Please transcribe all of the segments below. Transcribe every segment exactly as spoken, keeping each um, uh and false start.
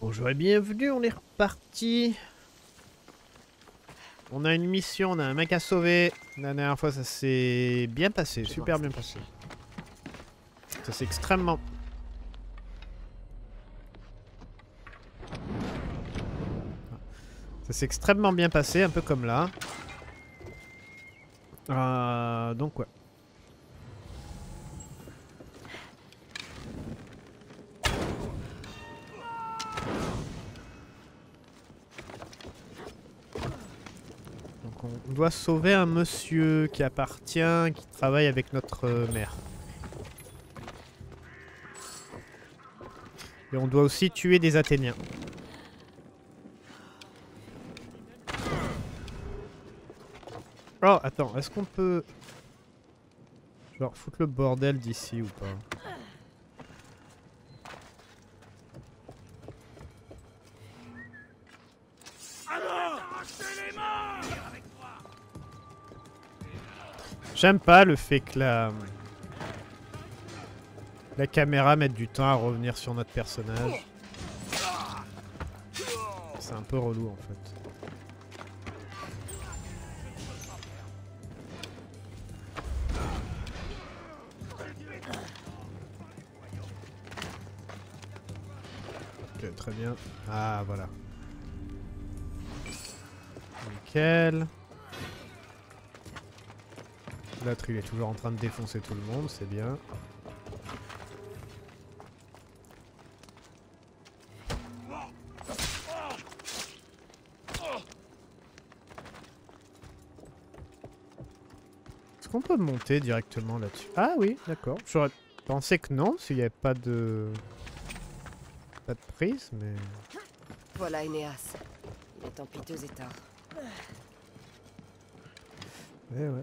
Bonjour et bienvenue, on est reparti. On a une mission, on a un mec à sauver. La dernière fois ça s'est bien passé, super bien passé. Ça s'est extrêmement... Ça s'est extrêmement bien passé, un peu comme là. Euh, donc ouais. On doit sauver un monsieur qui appartient, qui travaille avec notre euh, mère. Et on doit aussi tuer des Athéniens. Oh, attends, est-ce qu'on peut... genre foutre le bordel d'ici ou pas? J'aime pas le fait que la... la caméra mette du temps à revenir sur notre personnage. C'est un peu relou en fait. Ok, très bien. Ah, voilà. Nickel. L'autre il est toujours en train de défoncer tout le monde, c'est bien. Est-ce qu'on peut monter directement là-dessus? Ah oui, d'accord. J'aurais pensé que non, s'il n'y avait pas de... pas de prise, mais... Voilà Eneas. Il est en piteux état. Eh ouais.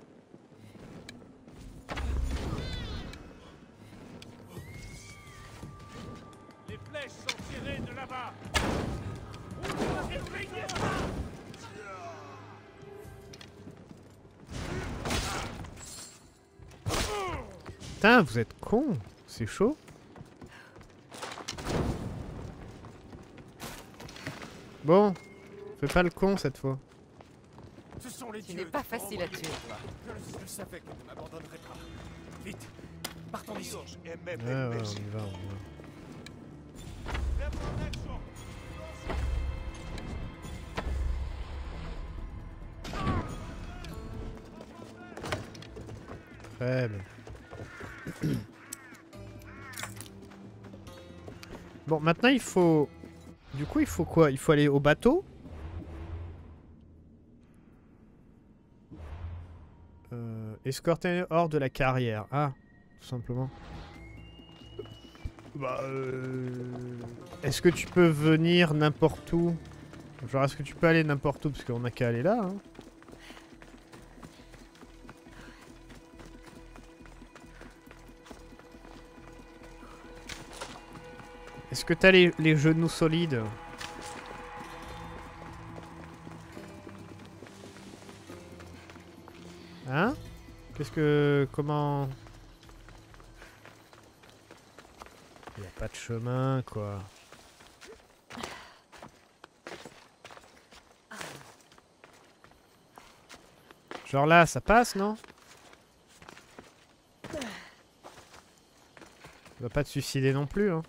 Putain, vous êtes con, c'est chaud. Bon, fais pas le con cette fois. Ce sont les dieux. Tu n'es pas facile à tuer. Je savais qu'on ne m'abandonnerait pas. Vite, partons d'ici. Ah ouais, on y va, on y va. Très bien. Bon, maintenant il faut... Du coup, il faut quoi? Il faut aller au bateau? Euh, escorter hors de la carrière. Ah, tout simplement. Bah, euh... est-ce que tu peux venir n'importe où? Genre, est-ce que tu peux aller n'importe où? Parce qu'on n'a qu'à aller là, hein. Est-ce que t'as les, les genoux solides? Hein? Qu'est-ce que... comment... Il n'y a pas de chemin, quoi. Genre là, ça passe, non? On va pas te suicider non plus, hein.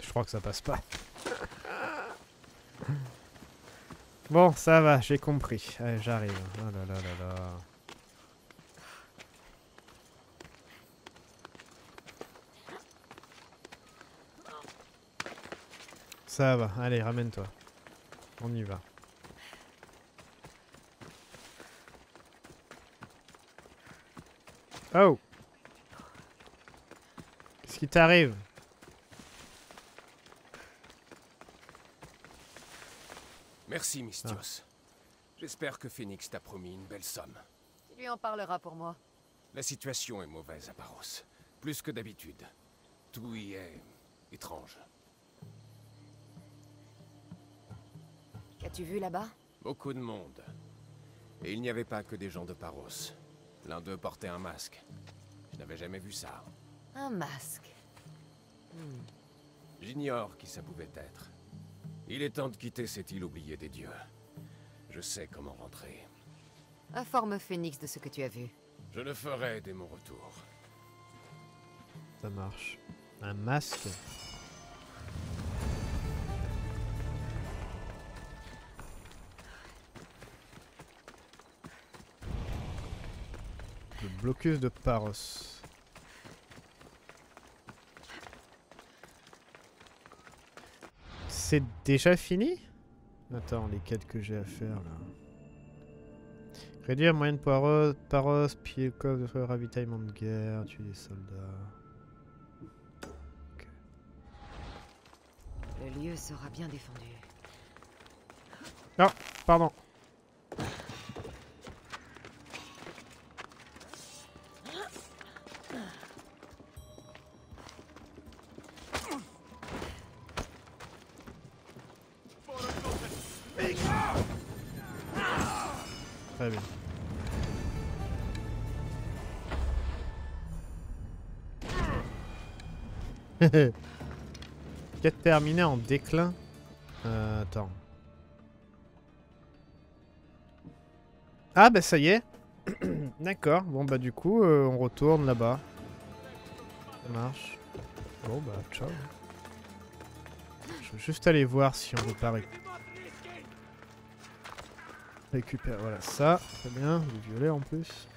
Je crois que ça passe pas. Bon, ça va, j'ai compris. Allez, j'arrive. Oh là là là là. Ça va, allez, ramène-toi. On y va. Oh! Qu'est-ce qui t'arrive? Merci, Mistios. Ah. J'espère que Phoenix t'a promis une belle somme. Tu lui en parleras pour moi. La situation est mauvaise à Paros. Plus que d'habitude. Tout y est... étrange. Qu'as-tu vu là-bas? Beaucoup de monde. Et il n'y avait pas que des gens de Paros. L'un d'eux portait un masque. Je n'avais jamais vu ça. Un masque. Hmm. j'ignore qui ça pouvait être. Il est temps de quitter cette île oubliée des dieux. Je sais comment rentrer. Informe Phoenix de ce que tu as vu. Je le ferai dès mon retour. Ça marche. Un masque. Le blocus de Paros. C'est déjà fini? Attends, les quêtes que j'ai à faire là. Réduire moyenne Paros, Paros, piller le coffre de ravitaillement de guerre, tuer des soldats. Okay. Le lieu sera bien défendu. Non, pardon. Quête terminée en déclin. Euh, attends. Ah bah ça y est. D'accord. Bon bah du coup euh, on retourne là-bas. Ça marche. Bon bah ciao. Je veux juste aller voir si on peut pas récupérer. Récupère. Voilà ça. Très bien. Du violet en plus.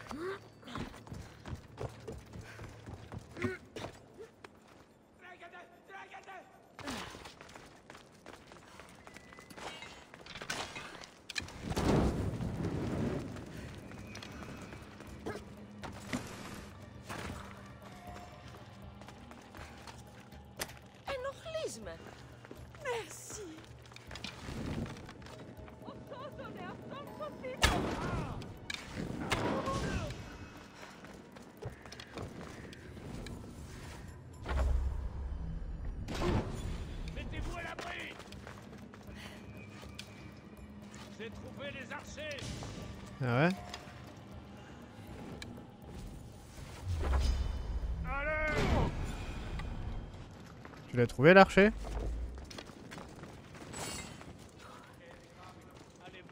Ah ouais. Tu l'as trouvé l'archer? Allez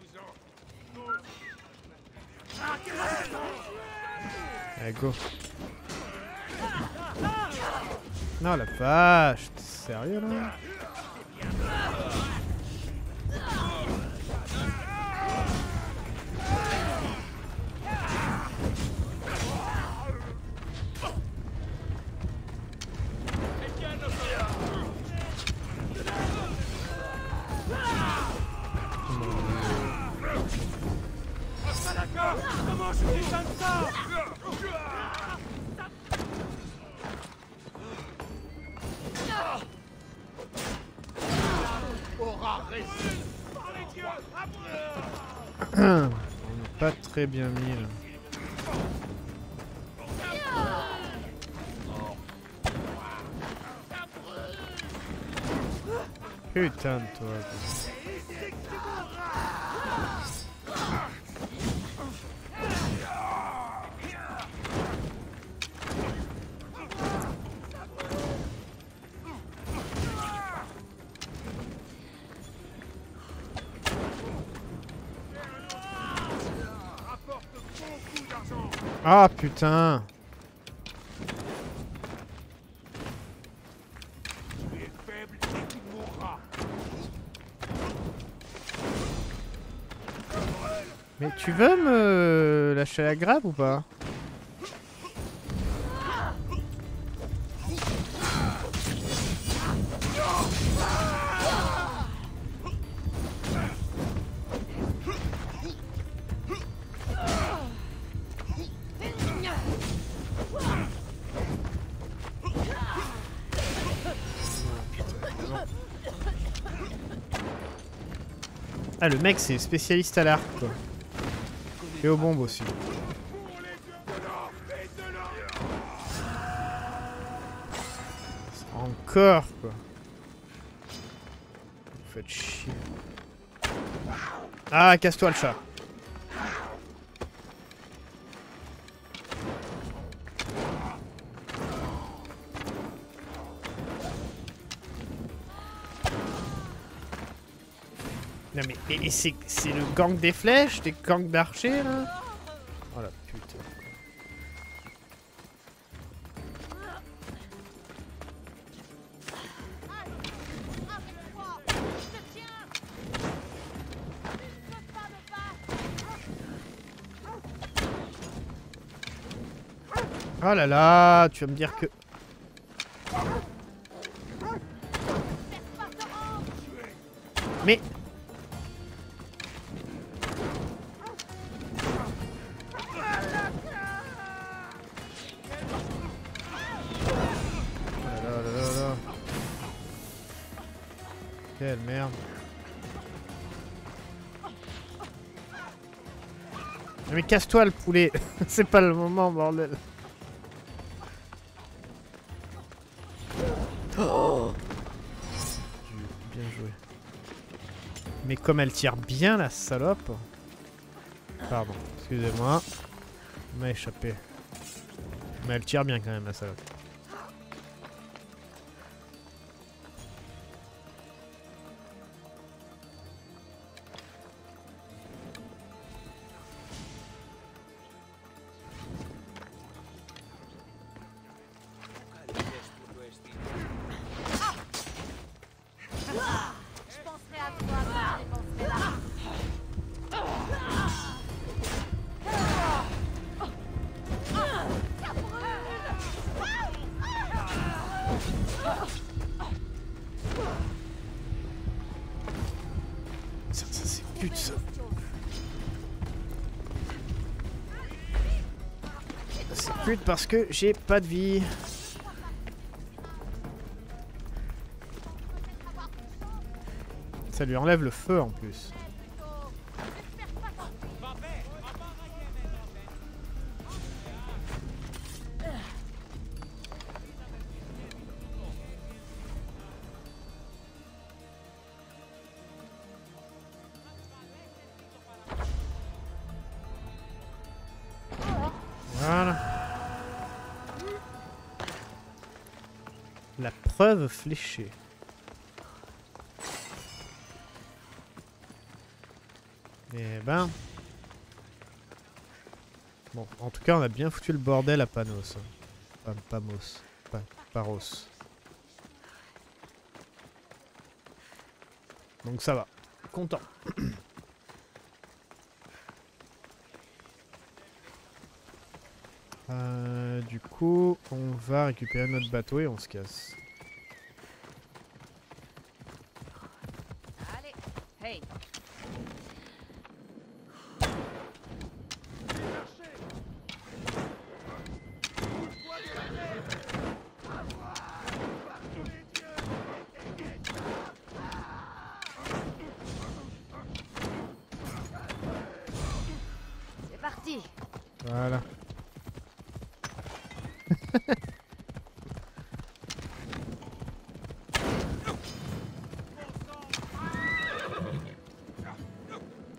go. Non la vache, t'es sérieux là? Très bien mis là. Putain de toi. Ah putain. Mais tu veux me lâcher la grappe ou pas? Ah, le mec c'est spécialiste à l'arc quoi. Et aux bombes aussi. Encore quoi. Vous faites chier. Ah, casse-toi le chat. Non mais, mais c'est le gang des flèches, des gangs d'archers là. Oh la putain. Oh là là, tu vas me dire que... Mais... Quelle merde. Mais casse-toi le poulet. C'est pas le moment, bordel. Oh, bien joué. Mais comme elle tire bien la salope. Pardon, excusez-moi. Elle m'a échappé. Mais elle tire bien quand même la salope. Parce que j'ai pas de vie. Ça lui enlève le feu en plus. Preuve fléchée. Eh ben... Bon, en tout cas, on a bien foutu le bordel à Panos. Pam Pamos. Pa Paros. Donc ça va. Content. euh, du coup, on va récupérer notre bateau et on se casse. Voilà.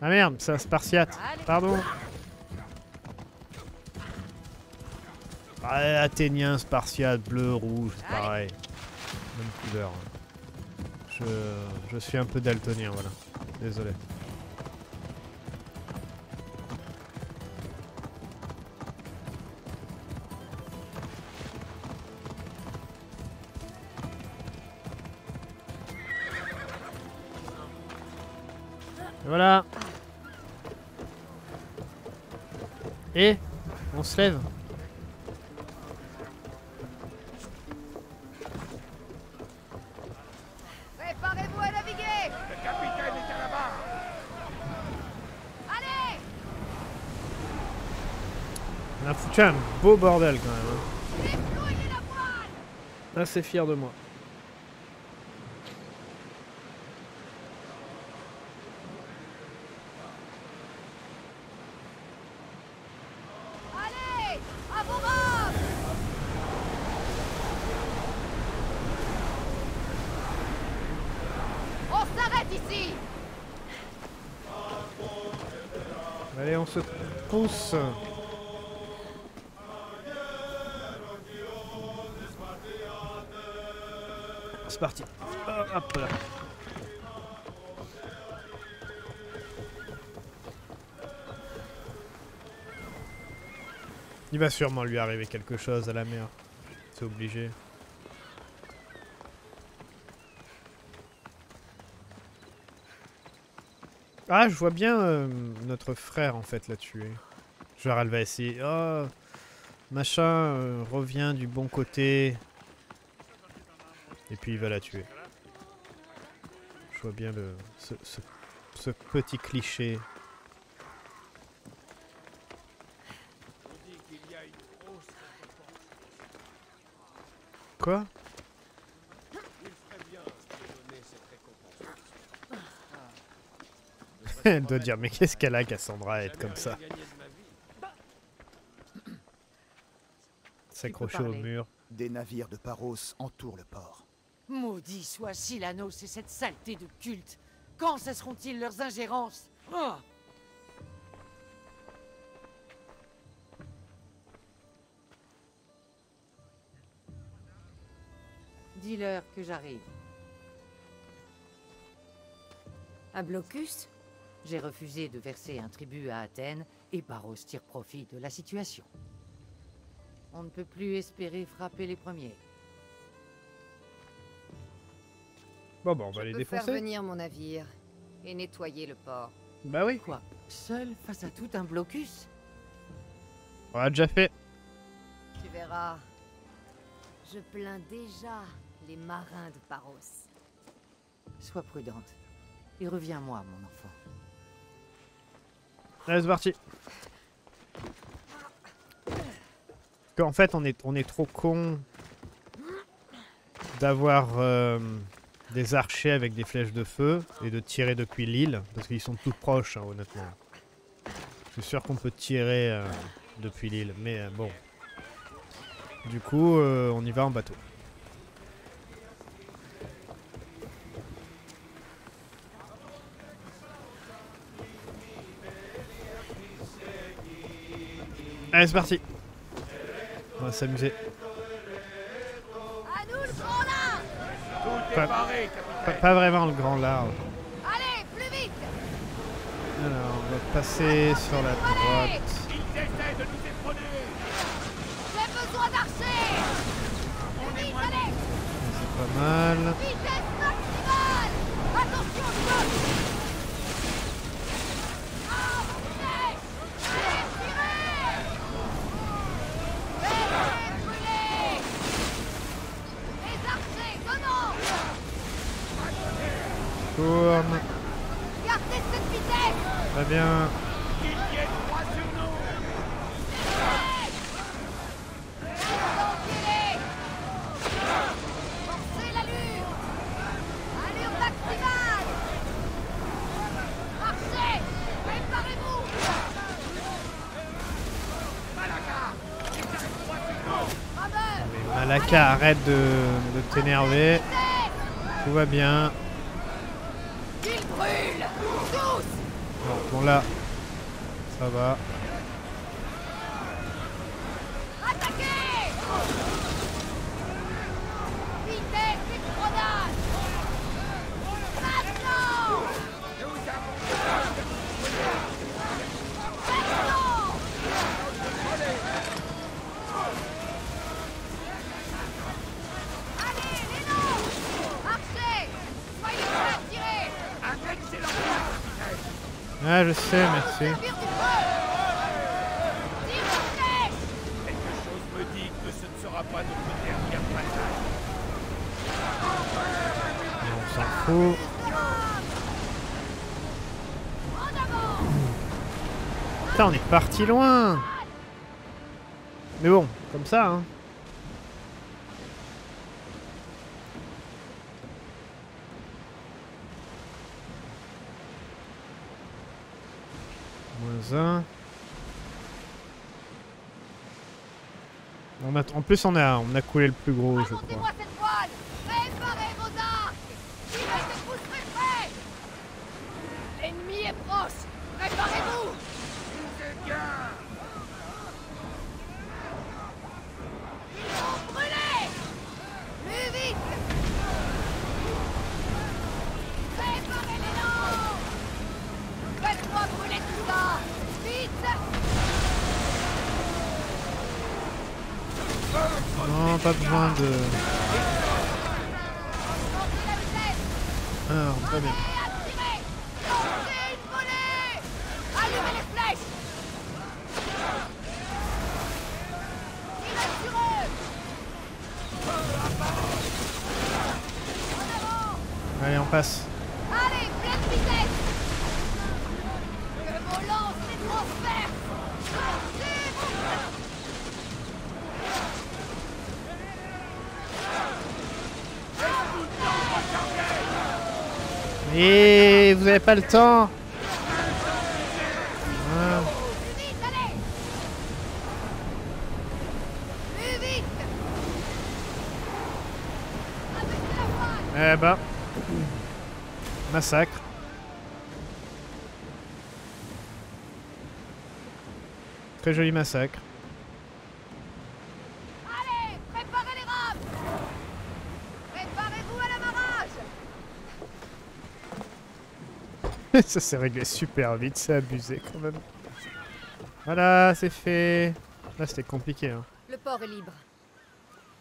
Ah merde, c'est un spartiate. Pardon. Ah, athénien, spartiate, bleu, rouge, pareil. Même couleur. Je, je suis un peu daltonien, voilà. Désolé. Voilà. Et on se lève. Préparez-vous à naviguer. Le capitaine est là-bas. Allez. On a foutu un beau bordel quand même. Déployez la voile. Assez fier de moi. Pousse. C'est parti. Hop là. Il va sûrement lui arriver quelque chose à la mer. C'est obligé. Ah, je vois bien euh, notre frère en fait là-dessus. Genre elle va essayer. Oh, machin euh, revient du bon côté. Et puis il va la tuer. Je vois bien le, ce, ce, ce petit cliché. Quoi ? Elle doit dire, mais qu'est-ce qu'elle a, Cassandra, à être comme ça? S'accrocher au mur. Des navires de Paros entourent le port. Maudit soit Silanos et cette saleté de culte. Quand cesseront-ils leurs ingérences? Oh, dis-leur que j'arrive. Un blocus? J'ai refusé de verser un tribut à Athènes et Paros tire profit de la situation. On ne peut plus espérer frapper les premiers. Bon, bon, on va les défoncer. Je peux faire venir mon navire et nettoyer le port. Bah oui. Quoi? Seul face à tout un blocus? On l'a déjà fait. Tu verras. Je plains déjà les marins de Paros. Sois prudente et reviens-moi, mon enfant. Allez, c'est parti. En fait, on est, on est trop con d'avoir euh, des archers avec des flèches de feu et de tirer depuis l'île, parce qu'ils sont tout proches, hein, honnêtement. Je suis sûr qu'on peut tirer euh, depuis l'île, mais euh, bon. Du coup, euh, on y va en bateau. Allez, c'est parti. On va s'amuser. À nous le grand large. Pas, pas, pas vraiment le grand large. Allez, plus vite. Alors, on va passer Attends, sur la droite. Ils essaient de nous éprouver. J'ai besoin d'archer. On est allez. C'est pas mal. Vitesse maximale. Attention au sol. Tourne. Gardez cette vitesse. Très bien. Forcez l'allure. Allure maximale. Marchez. Préparez-vous. Malaka. Malaka, arrête de, de t'énerver. Tout va bien. Bon, là, ça va. Attaquez! Vitesse d'exprodage! Maintenant! Maintenant! Allez, les noms! Marchez! Soyez prêts à tirer! Arrête, c'est l'envoi! Ah, je sais, merci. Quelque chose me dit que ce ne sera pas notre dernière bataille. On s'en fout. Putain, on est parti loin. Mais bon, comme ça, hein. On a en plus on a on a coulé le plus gros, je crois. L'ennemi est proche. Préparez-vous. Ils vont brûler. Plus vite. Préparez les lampes. Faites-moi brûler tout ça. Vite. pas besoin de... Ah, pas bien. Allez, on passe. Allez, pleine vitesse. On lance les grosses pertes. Et vous n'avez pas le temps. Plus vite. Eh ben. Massacre. Très joli massacre. Allez, préparez les robes. Préparez-vous à l'amarrage. Ça s'est réglé super vite, c'est abusé quand même. Voilà, c'est fait. Là, c'était compliqué. Hein. Le port est libre.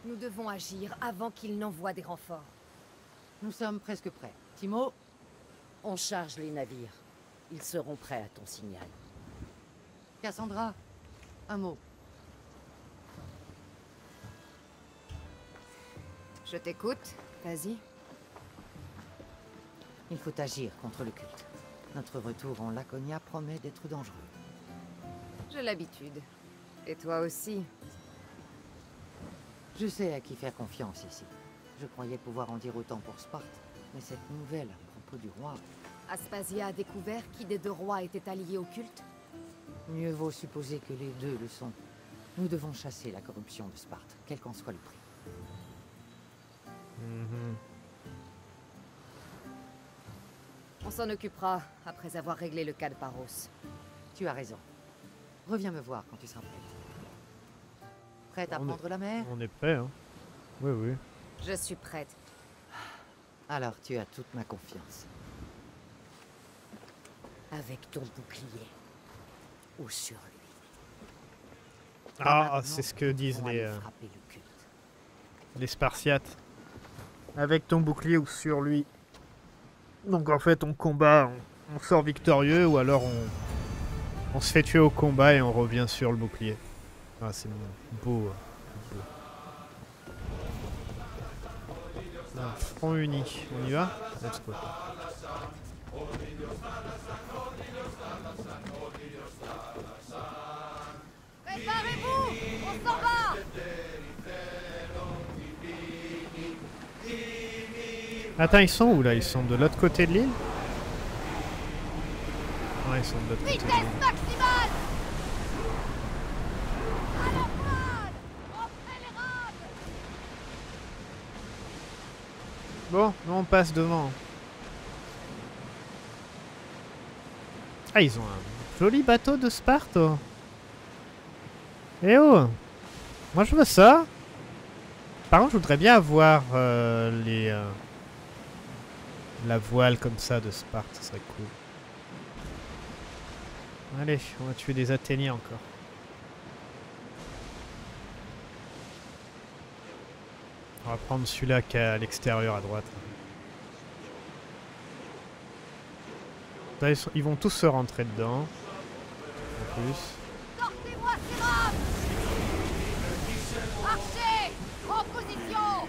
Nous devons agir avant qu'il n'envoie des renforts. Nous sommes presque prêts. Timo, on charge les navires. Ils seront prêts à ton signal. Cassandra, un mot. Je t'écoute, vas-y. Il faut agir contre le culte. Notre retour en Laconia promet d'être dangereux. J'ai l'habitude. Et toi aussi. Je sais à qui faire confiance ici. Je croyais pouvoir en dire autant pour Sparte. Mais cette nouvelle à propos du roi... Aspasia a découvert qui des deux rois était allié au culte? Mieux vaut supposer que les deux le sont. Nous devons chasser la corruption de Sparte, quel qu'en soit le prix. Mmh. On s'en occupera après avoir réglé le cas de Paros. Tu as raison. Reviens me voir quand tu seras prête. Prête à on prendre est... la mer? On est prêt, hein. Oui, oui. Je suis prête. Alors tu as toute ma confiance. Avec ton bouclier. Ou sur lui. Ah, c'est ce que disent les, euh, le les Spartiates. Avec ton bouclier ou sur lui. Donc en fait on combat, on, on sort victorieux ou alors on, on se fait tuer au combat et on revient sur le bouclier. Ah, c'est beau. Non, front uni, on y va? Let's go. Préparez-vous, on s'en va. Attends, ils sont où là? Ils sont de l'autre côté de l'île? Ouais, ils sont de l'autre côté de l'île. Vitesse maximale! Bon, nous on passe devant. Ah, ils ont un joli bateau de Sparte. Eh oh! Moi je veux ça. Par contre, je voudrais bien avoir euh, les euh, la voile comme ça de Sparte, ça serait cool. Allez, on va tuer des Athéniens encore. On va prendre celui-là qui est à l'extérieur à droite. Là, ils, sont, ils vont tous se rentrer dedans. En plus. Sortez-moi ces robes! Marchez! En position!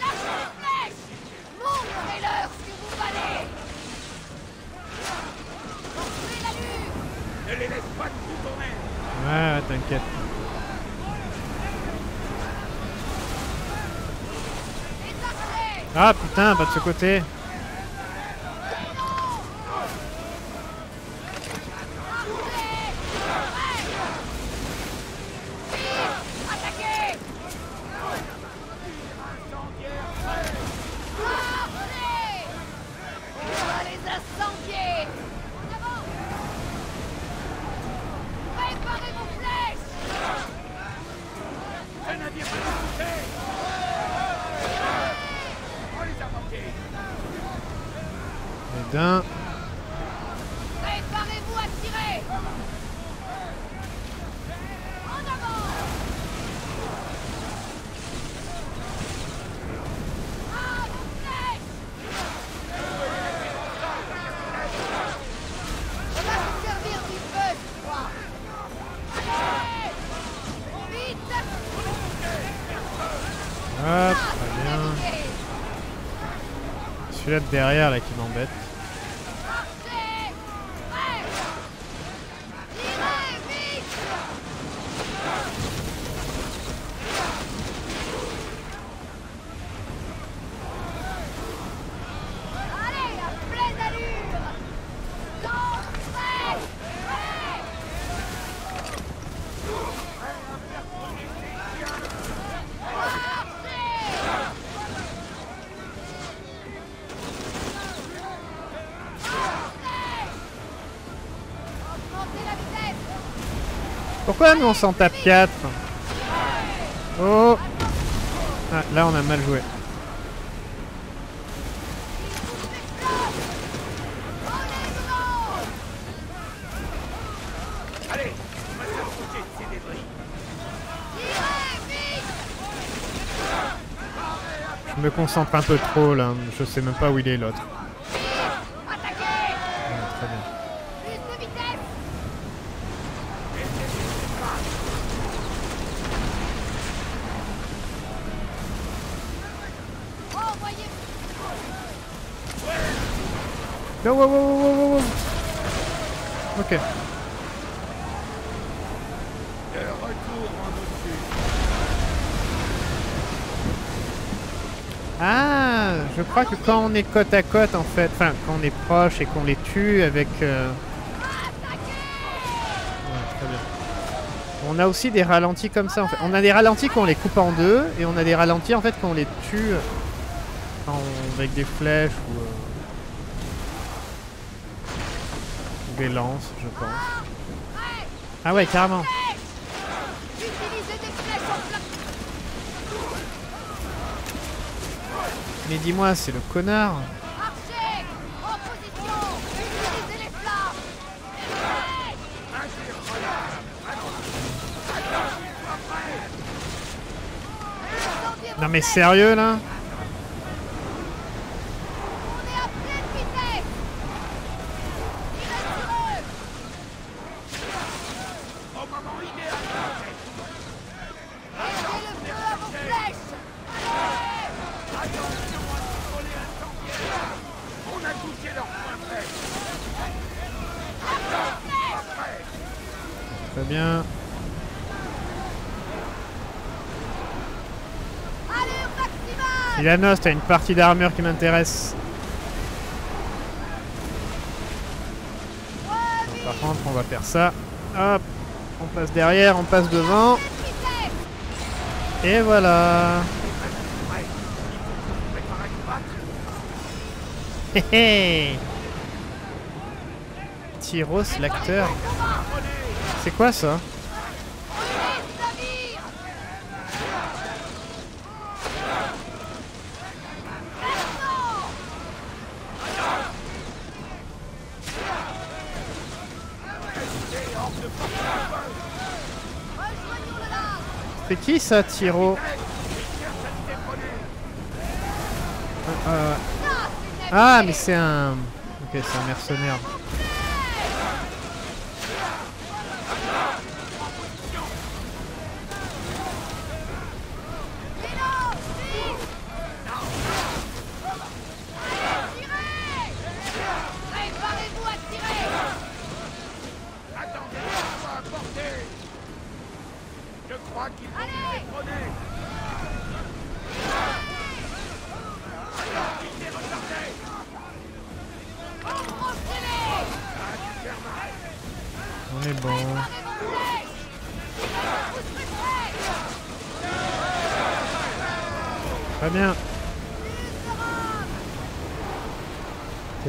Lâchez les flèches! Montrez-leur ce que vous valez! Ne les laisse pas de vous tourner. Ouais, t'inquiète. Ah putain, pas de ce côté. putain. Préparez-vous à tirer. En avant. Ah, on va vous servir du feu, je crois. Allez, vite. Ah, très bien. Celui-là de derrière là qui m'embête. Pourquoi nous on s'en tape quatre? Oh ah, là on a mal joué. Je me concentre un peu trop là, je sais même pas où il est l'autre. Wow, wow, wow, wow, wow. Ok. Ah, je crois que quand on est côte à côte en fait, enfin quand on est proche et qu'on les tue avec... Euh... Ouais, très bien. On a aussi des ralentis comme ça en fait. On a des ralentis quand on les coupe en deux et on a des ralentis en fait quand on les tue en... avec des flèches ou... Euh... des lances, je pense. Ah ouais, carrément. Mais dis-moi, c'est le connard. Non mais sérieux là? Ilanos, t'as une partie d'armure qui m'intéresse. Par contre, on va faire ça. Hop, on passe derrière, on passe devant. Et voilà. Hé hé. Tyros, l'acteur. C'est quoi ça? C'est qui ça, Tyro? euh, euh... Ah, mais c'est un... Ok, c'est un mercenaire.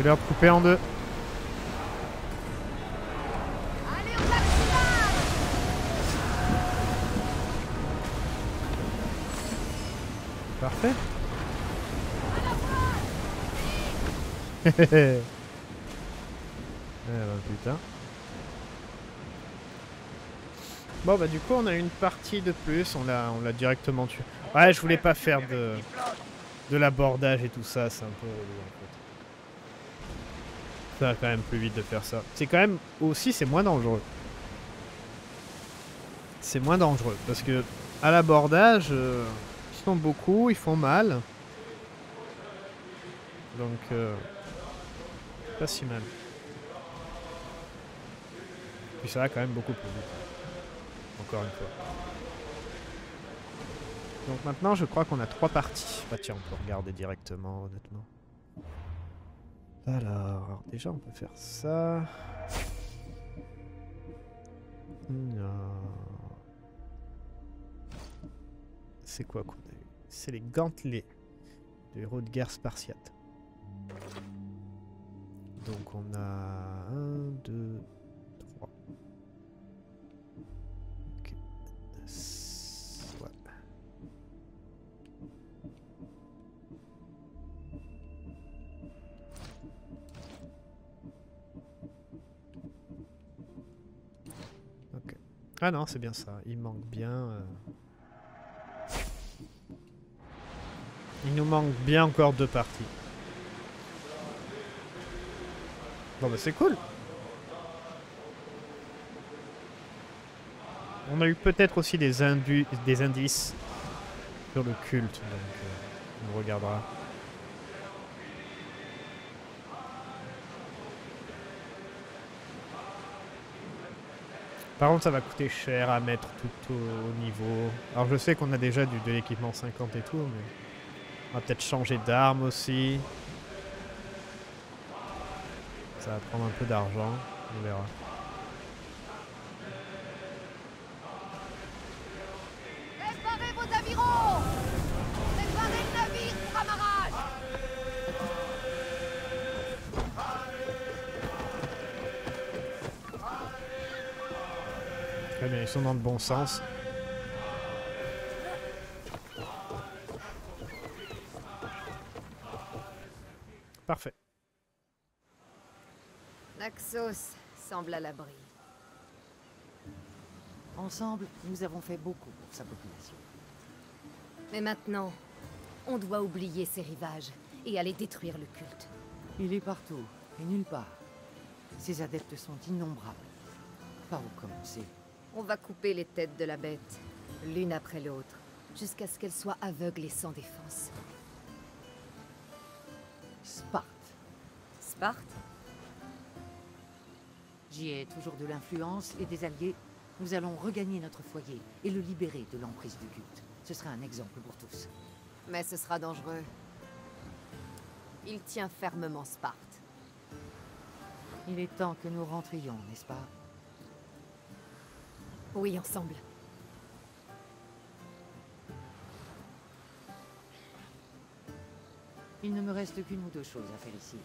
Leur couper en deux. Parfait. bah putain. Bon bah du coup on a une partie de plus, on l'a on l'a directement tué. Ouais, je voulais pas faire de, de l'abordage et tout ça, c'est un peu... Ça va quand même plus vite de faire ça. C'est quand même... Aussi c'est moins dangereux. C'est moins dangereux, parce que à l'abordage, euh, ils sont beaucoup, ils font mal. Donc... Euh, pas si mal. Puis ça va quand même beaucoup plus vite. Encore une fois. Donc maintenant je crois qu'on a trois parties. Bah tiens, on peut regarder directement honnêtement. Alors, déjà on peut faire ça. C'est quoi qu'on a eu? C'est les gantelets de héros de guerre spartiate. Donc on a un, deux... Ah non, c'est bien ça, il manque bien... Euh... Il nous manque bien encore deux parties. Bon bah c'est cool. On a eu peut-être aussi des, indu des indices sur le culte, donc euh, on regardera. Par contre, ça va coûter cher à mettre tout au niveau. Alors, je sais qu'on a déjà du, de l'équipement cinquante et tout, mais on va peut-être changer d'arme aussi. Ça va prendre un peu d'argent, on verra. Réparez vos avirons! Réparez le navire pour amarrage! Très bien, ils sont dans le bon sens. Parfait. Naxos semble à l'abri. Ensemble, nous avons fait beaucoup pour sa population. Mais maintenant, on doit oublier ces rivages et aller détruire le culte. Il est partout et nulle part. Ses adeptes sont innombrables. Par où commencer ? On va couper les têtes de la bête, l'une après l'autre, jusqu'à ce qu'elle soit aveugle et sans défense. Sparte. Sparte? J'y ai toujours de l'influence et des alliés. Nous allons regagner notre foyer et le libérer de l'emprise du culte. Ce sera un exemple pour tous. Mais ce sera dangereux. Il tient fermement Sparte. Il est temps que nous rentrions, n'est-ce pas? Oui, ensemble. Il ne me reste qu'une ou deux choses à faire ici.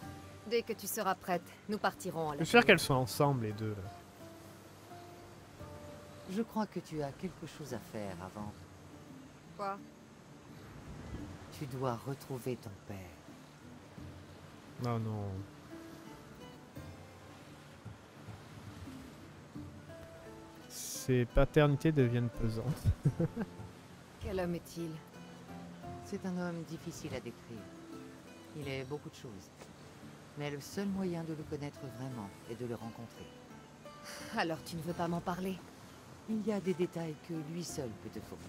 Dès que tu seras prête, nous partirons à la... Je suis sûr qu'elles soient ensemble, les deux, là. Je crois que tu as quelque chose à faire avant. Quoi? Tu dois retrouver ton père. Non, non... Ces paternités deviennent pesantes. Quel homme est-il? C'est un homme difficile à décrire. Il est beaucoup de choses. Mais le seul moyen de le connaître vraiment est de le rencontrer. Alors tu ne veux pas m'en parler? Il y a des détails que lui seul peut te fournir.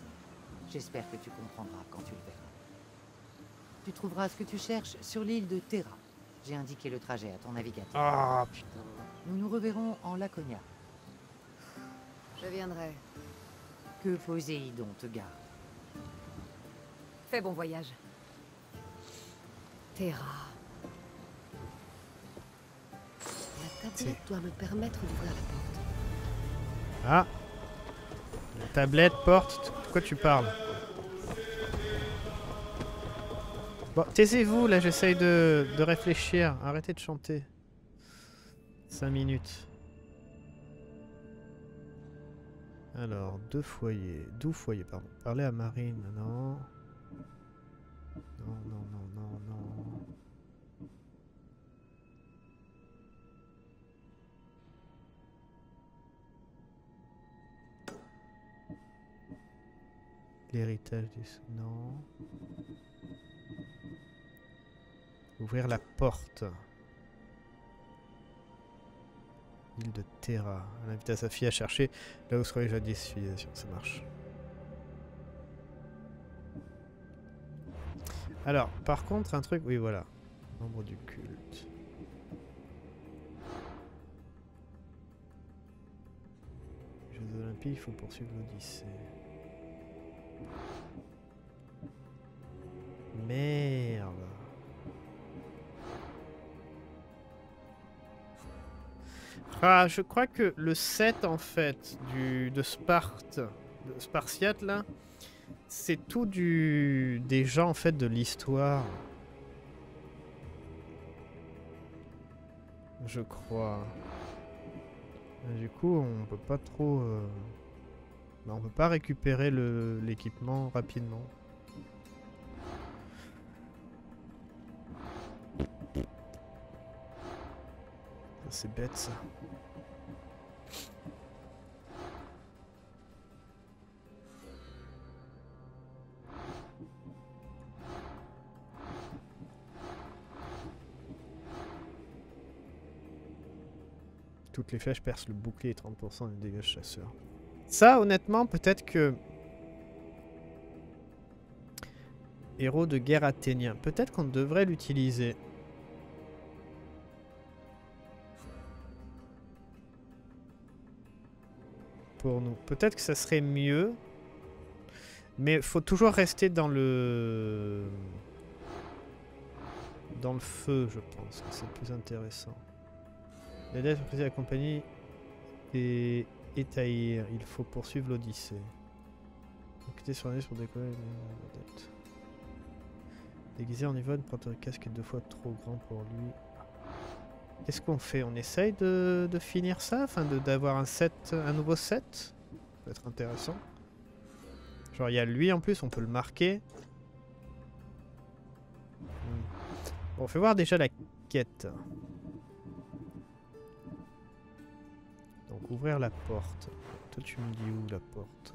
J'espère que tu comprendras quand tu le verras. Tu trouveras ce que tu cherches sur l'île de Thera. J'ai indiqué le trajet à ton navigateur. Ah putain. Nous nous reverrons en Laconia. Je viendrai. Que Poséidon te garde. Fais bon voyage. Thera. La tablette doit me permettre d'ouvrir la porte. Ah. La tablette, porte, de quoi tu parles? Bon, taisez-vous, là j'essaye de, de réfléchir. Arrêtez de chanter. cinq minutes. Alors, deux foyers, douze foyers, pardon. Parler à Marine, non. Non, non, non, non, non. L'héritage des sonants. Ouvrir la porte. L'île de Thera. Elle invite à sa fille à chercher là où se trouvaient jadis civilisations. Ça marche. Alors, par contre, un truc... Oui, voilà. Membre du culte. Les Jeux Olympiques, il faut poursuivre l'Odyssée. Merde. Ah, je crois que le sept, en fait, du, de Sparte, de Spartiate, là, c'est tout du, des gens, en fait, de l'histoire. Je crois. Et du coup, on peut pas trop... Euh... Ben, on peut pas récupérer l'équipement rapidement. C'est bête ça. Toutes les flèches percent le bouclier et trente pour cent des dégâts chasseurs. Ça, honnêtement, peut-être que... Héros de guerre athénien. Peut-être qu'on devrait l'utiliser. Pour nous. Peut-être que ça serait mieux. Mais faut toujours rester dans le... Dans le feu, je pense. C'est plus intéressant. La dette est la compagnie et... Et Taïr, il faut poursuivre l'Odyssée. Enquêter sur l'année pour décoller la dette. Déguisé en Yvonne, porte un casque est deux fois trop grand pour lui. Qu'est-ce qu'on fait? On essaye de, de finir ça? Enfin, d'avoir un set, un nouveau set? Ça peut être intéressant. Genre, il y a lui en plus, on peut le marquer. Hmm. Bon, on fait voir déjà la quête. Ouvrir la porte. Toi tu me dis où la porte?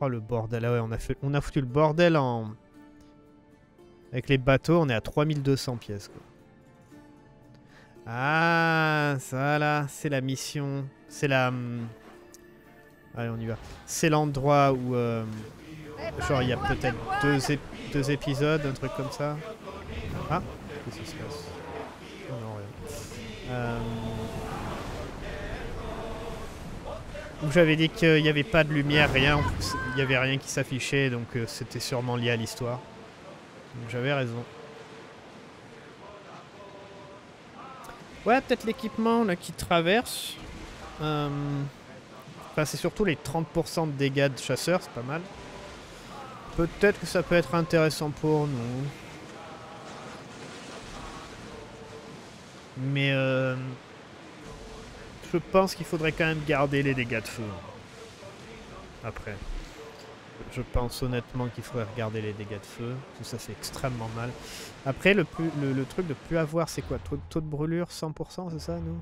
Oh le bordel, ah ouais, on a, fait, on a foutu le bordel en... Avec les bateaux, on est à trois mille deux cents pièces quoi. Ah ça là, c'est la mission. C'est la... Allez on y va. C'est l'endroit où... Euh... Genre il y a peut-être deux, ép deux épisodes, un truc comme ça. Ah qu'est-ce qui se passe? Oh non rien. Euh... Où j'avais dit qu'il n'y avait pas de lumière, rien, il n'y avait rien qui s'affichait, donc c'était sûrement lié à l'histoire. Donc j'avais raison. Ouais, peut-être l'équipement là qui traverse. Euh... Enfin, c'est surtout les trente pour cent de dégâts de chasseurs, c'est pas mal. Peut-être que ça peut être intéressant pour nous. Mais... Euh... Je pense qu'il faudrait quand même garder les dégâts de feu. Après. Je pense honnêtement qu'il faudrait regarder les dégâts de feu. Parce que ça fait extrêmement mal. Après, le, plus, le, le truc de plus avoir, c'est quoi? Taux, taux de brûlure cent pour cent, c'est ça, nous?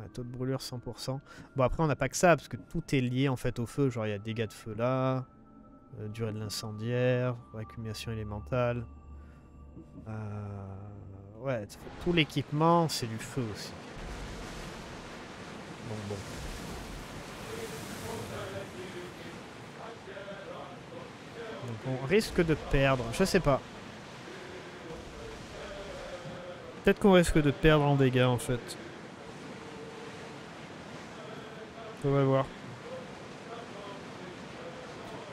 Ouais, taux de brûlure cent pour cent. Bon, après, on n'a pas que ça, parce que tout est lié, en fait, au feu. Genre, il y a dégâts de feu là, euh, durée de l'incendiaire, accumulation élémentale. Euh... Ouais, tout l'équipement, c'est du feu aussi. Bon, bon. Donc on risque de perdre, je sais pas. Peut-être qu'on risque de perdre en dégâts en fait. On va voir.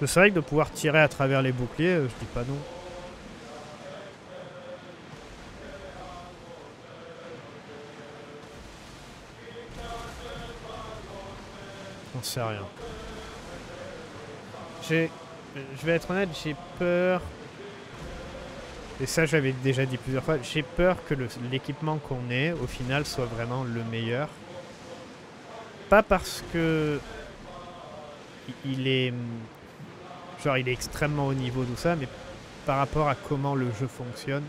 C'est vrai que de pouvoir tirer à travers les boucliers, je dis pas non. C'est rien. J'ai, je vais être honnête, j'ai peur. Et ça, j'avais déjà dit plusieurs fois. J'ai peur que l'équipement qu'on ait, au final, soit vraiment le meilleur. Pas parce que il est, genre, il est extrêmement haut niveau tout ça, mais par rapport à comment le jeu fonctionne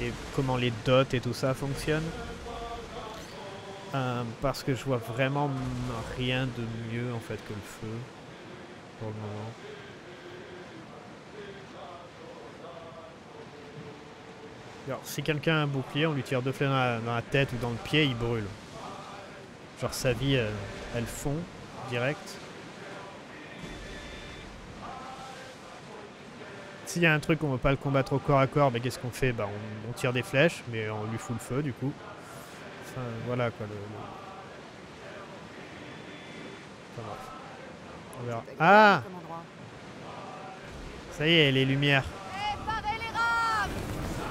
et comment les dots et tout ça fonctionnent. Euh, parce que je vois vraiment rien de mieux en fait que le feu pour le moment. Alors, si quelqu'un a un bouclier, on lui tire deux flèches dans, dans la tête ou dans le pied, il brûle. Genre sa vie, elle, elle fond direct. S'il y a un truc qu'on ne veut pas le combattre au corps à corps, mais qu'est-ce qu'on fait? Bah, on, on tire des flèches, mais on lui fout le feu du coup. Enfin, voilà quoi. Le, le... Enfin, on verra. Ah! Ça y est, les lumières.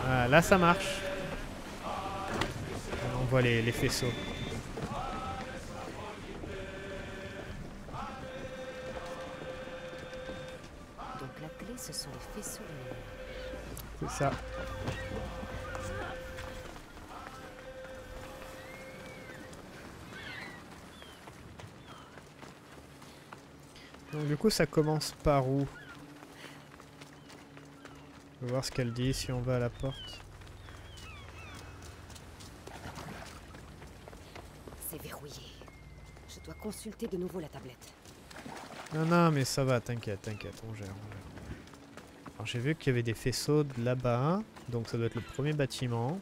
Ah, là ça marche. On voit les, les faisceaux. Donc la clé, ce sont les faisceaux. C'est ça. Donc du coup ça commence par où? On va voir ce qu'elle dit si on va à la porte. C'est verrouillé. Je dois consulter de nouveau la tablette. Non, non, mais ça va, t'inquiète, t'inquiète, on gère, on gère. Alors j'ai vu qu'il y avait des faisceaux là-bas, donc ça doit être le premier bâtiment.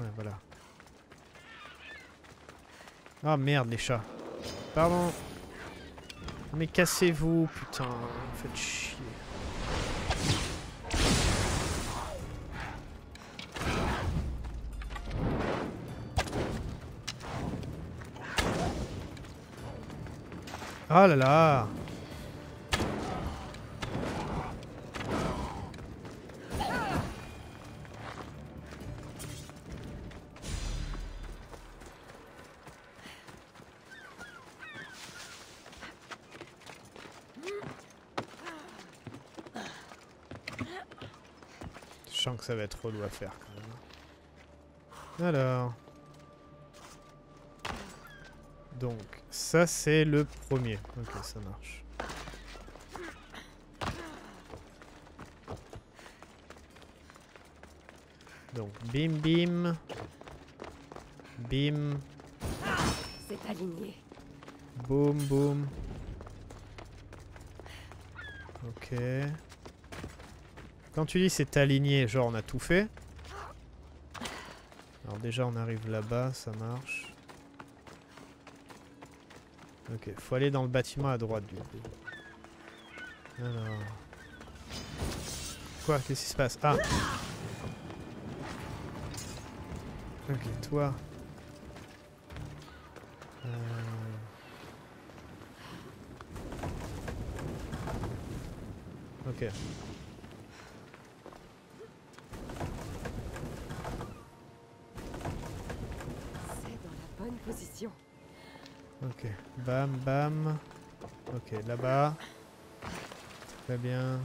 Ouais, voilà. Ah merde, les chats. Pardon. Mais cassez-vous, putain, vous faites chier. Ah là là. Que ça va être relou à faire quand même. Alors. Donc, ça c'est le premier. Ok, ça marche. Donc, bim bim. Bim. C'est aligné. Boum boum. Ok. Quand tu dis c'est aligné, genre on a tout fait. Alors déjà on arrive là-bas, ça marche. Ok, faut aller dans le bâtiment à droite du coup. Alors... Quoi? Qu'est-ce qui se passe? Ah! Ok, toi... Euh... Ok. Ok, bam, bam. Ok, là-bas. Très bien.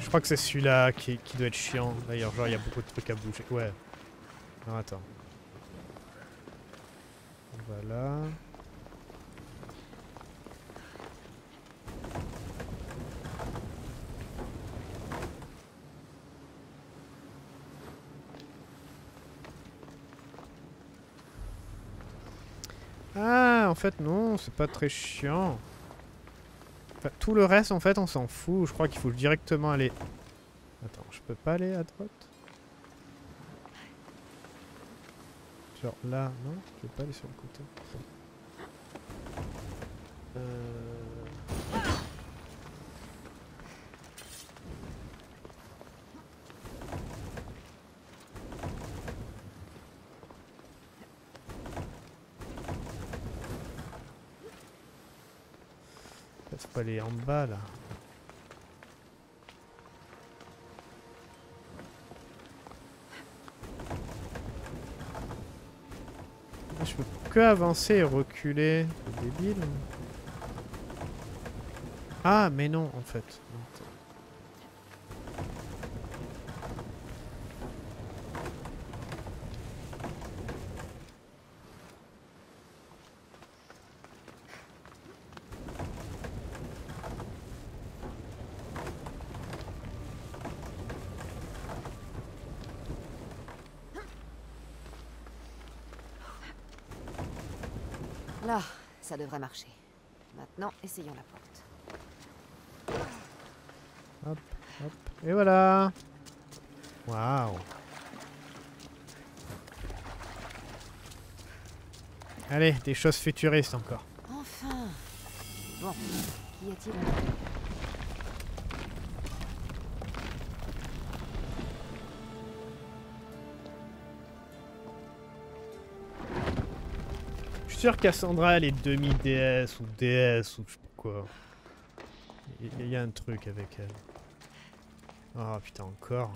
Je crois que c'est celui-là qui, qui doit être chiant. D'ailleurs, genre, il y a beaucoup de trucs à bouger. Ouais. Non, attends. Voilà. Ah, en fait, non, c'est pas très chiant. Enfin, tout le reste, en fait, on s'en fout. Je crois qu'il faut directement aller... Attends, je peux pas aller à droite? Genre là, non, je vais pas aller sur le côté. Euh... Là, faut pas aller en bas là. Je peux que avancer et reculer. Débile. Ah, mais non, en fait. Là, ça devrait marcher. Maintenant, essayons la porte. Hop, hop. Et voilà. Waouh. Allez, des choses futuristes encore. Enfin. Bon, qu'y a-t-il ? Je suis sûr que Cassandra elle est demi-déesse ou déesse ou je sais pas quoi. Il y a un truc avec elle. Oh putain, encore.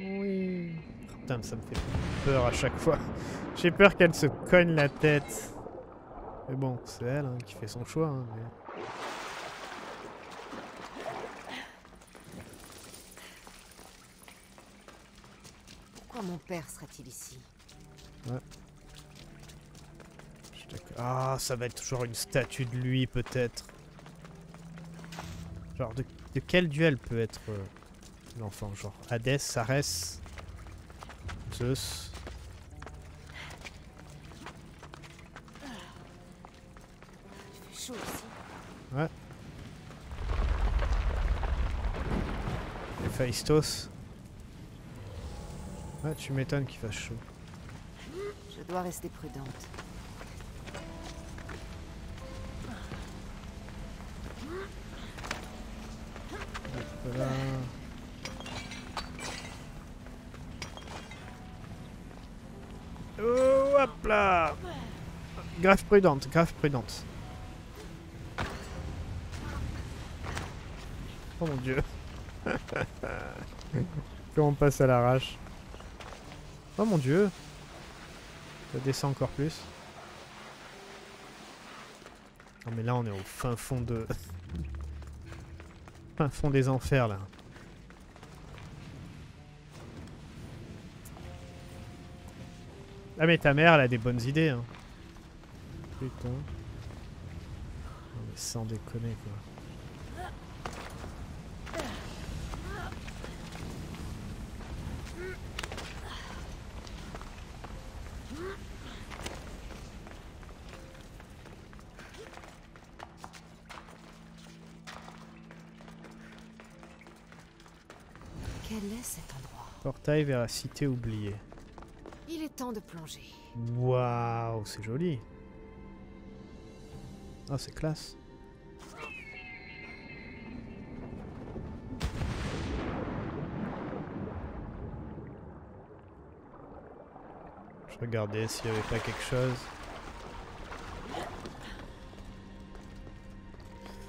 Oui. Putain, ça me fait peur à chaque fois. J'ai peur qu'elle se cogne la tête. Mais bon, c'est elle hein, qui fait son choix. Hein, mais... Pourquoi mon père serait-il ici? Ouais. Ah, oh, ça va être genre une statue de lui, peut-être. Genre, de, de quel duel peut être euh, l'enfant? Genre, Hadès, Arès, Zeus. Ouais. Héphaïstos. Ouais, tu m'étonnes qu'il fasse chaud. Je dois rester prudente. Voilà. Oh, hop là. Grave prudente, grave prudente. Oh mon dieu. Quand on passe à l'arrache. Oh mon dieu. Ça descend encore plus. Non mais là on est au fin fond de... fin fond des enfers là. Ah mais ta mère elle a des bonnes idées hein. Putain. Non mais sans déconner quoi. Portail vers la cité oubliée. Il est temps de plonger. Waouh, c'est joli. Ah, oh, c'est classe. Je regardais s'il n'y avait pas quelque chose.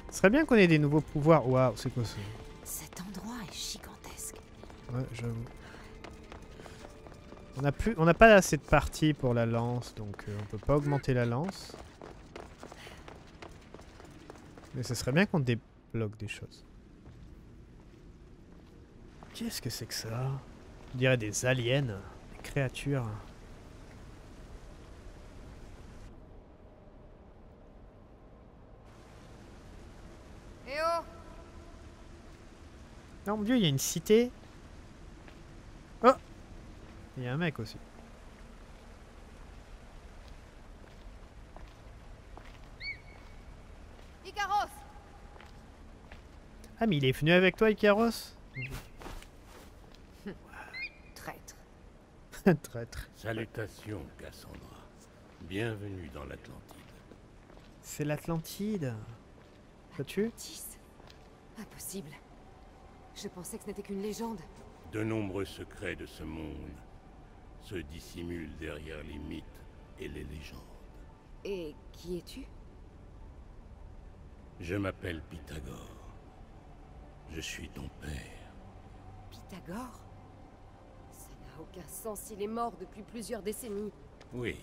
Ce serait bien qu'on ait des nouveaux pouvoirs. Waouh, c'est quoi ça? Cet endroit est gigantesque. Ouais, j'avoue. On a plus, on n'a pas assez de parties pour la lance, donc euh, on peut pas augmenter la lance. Mais ce serait bien qu'on débloque des choses. Qu'est-ce que c'est que ça? On dirait des aliens, des créatures. Eh oh! Non, mon dieu, il y a une cité. Oh! Il y a un mec aussi. Ikaros. Ah mais il est venu avec toi Ikaros. Traître. Traître. Salutations Cassandra. Bienvenue dans l'Atlantide. C'est l'Atlantide. Ça tue? Impossible. Je pensais que ce n'était qu'une légende. De nombreux secrets de ce monde se dissimule derrière les mythes et les légendes. Et qui es-tu? Je m'appelle Pythagore. Je suis ton père. Pythagore? Ça n'a aucun sens, il est mort depuis plusieurs décennies. Oui,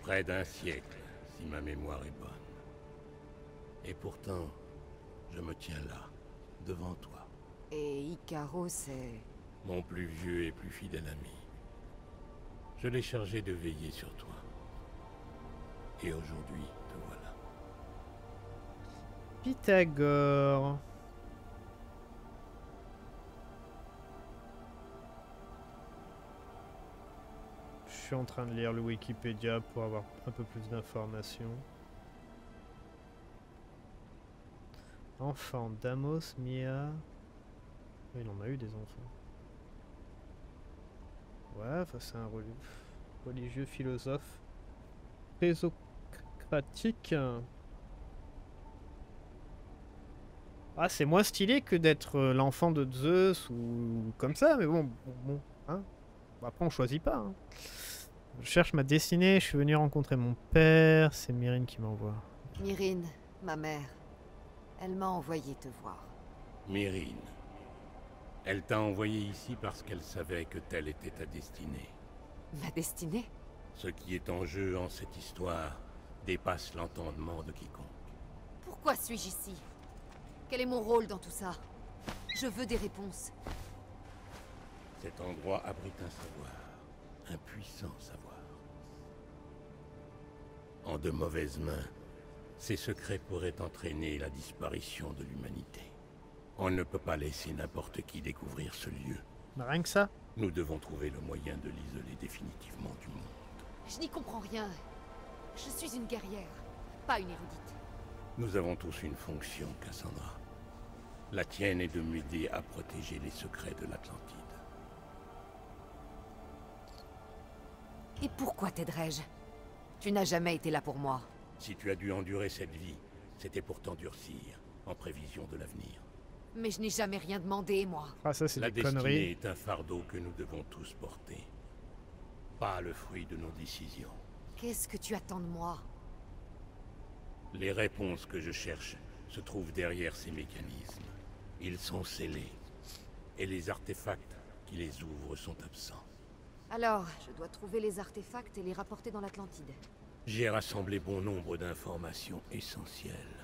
près d'un siècle, si ma mémoire est bonne. Et pourtant, je me tiens là, devant toi. Et Ikaros est... mon plus vieux et plus fidèle ami. Je l'ai chargé de veiller sur toi. Et aujourd'hui, te voilà. Pythagore. Je suis en train de lire le Wikipédia pour avoir un peu plus d'informations. Enfant, Deimos, Mia... Il en a eu des enfants. Ouais, c'est un religieux philosophe. Pésocratique. Ah, c'est moins stylé que d'être l'enfant de Zeus ou comme ça, mais bon, bon, hein. Après, on choisit pas. Hein. Je cherche ma destinée, je suis venu rencontrer mon père, c'est Myrin qui m'envoie. Myrin, ma mère. Elle m'a envoyé te voir. Myrin. Elle t'a envoyé ici parce qu'elle savait que telle était ta destinée. Ma destinée? Ce qui est en jeu en cette histoire dépasse l'entendement de quiconque. Pourquoi suis-je ici? Quel est mon rôle dans tout ça? Je veux des réponses. Cet endroit abrite un savoir, un puissant savoir. En de mauvaises mains, ces secrets pourraient entraîner la disparition de l'humanité. On ne peut pas laisser n'importe qui découvrir ce lieu. Rien que ça. Nous devons trouver le moyen de l'isoler définitivement du monde. Je n'y comprends rien. Je suis une guerrière, pas une érudite. Nous avons tous une fonction, Cassandra. La tienne est de m'aider à protéger les secrets de l'Atlantide. Et pourquoi t'aiderais-je? Tu n'as jamais été là pour moi. Si tu as dû endurer cette vie, c'était pour t'endurcir, en prévision de l'avenir. Mais je n'ai jamais rien demandé, moi. Ah, ça, c'est des conneries. La destinée est un fardeau que nous devons tous porter. Pas le fruit de nos décisions. Qu'est-ce que tu attends de moi? Les réponses que je cherche se trouvent derrière ces mécanismes. Ils sont scellés. Et les artefacts qui les ouvrent sont absents. Alors, je dois trouver les artefacts et les rapporter dans l'Atlantide. J'ai rassemblé bon nombre d'informations essentielles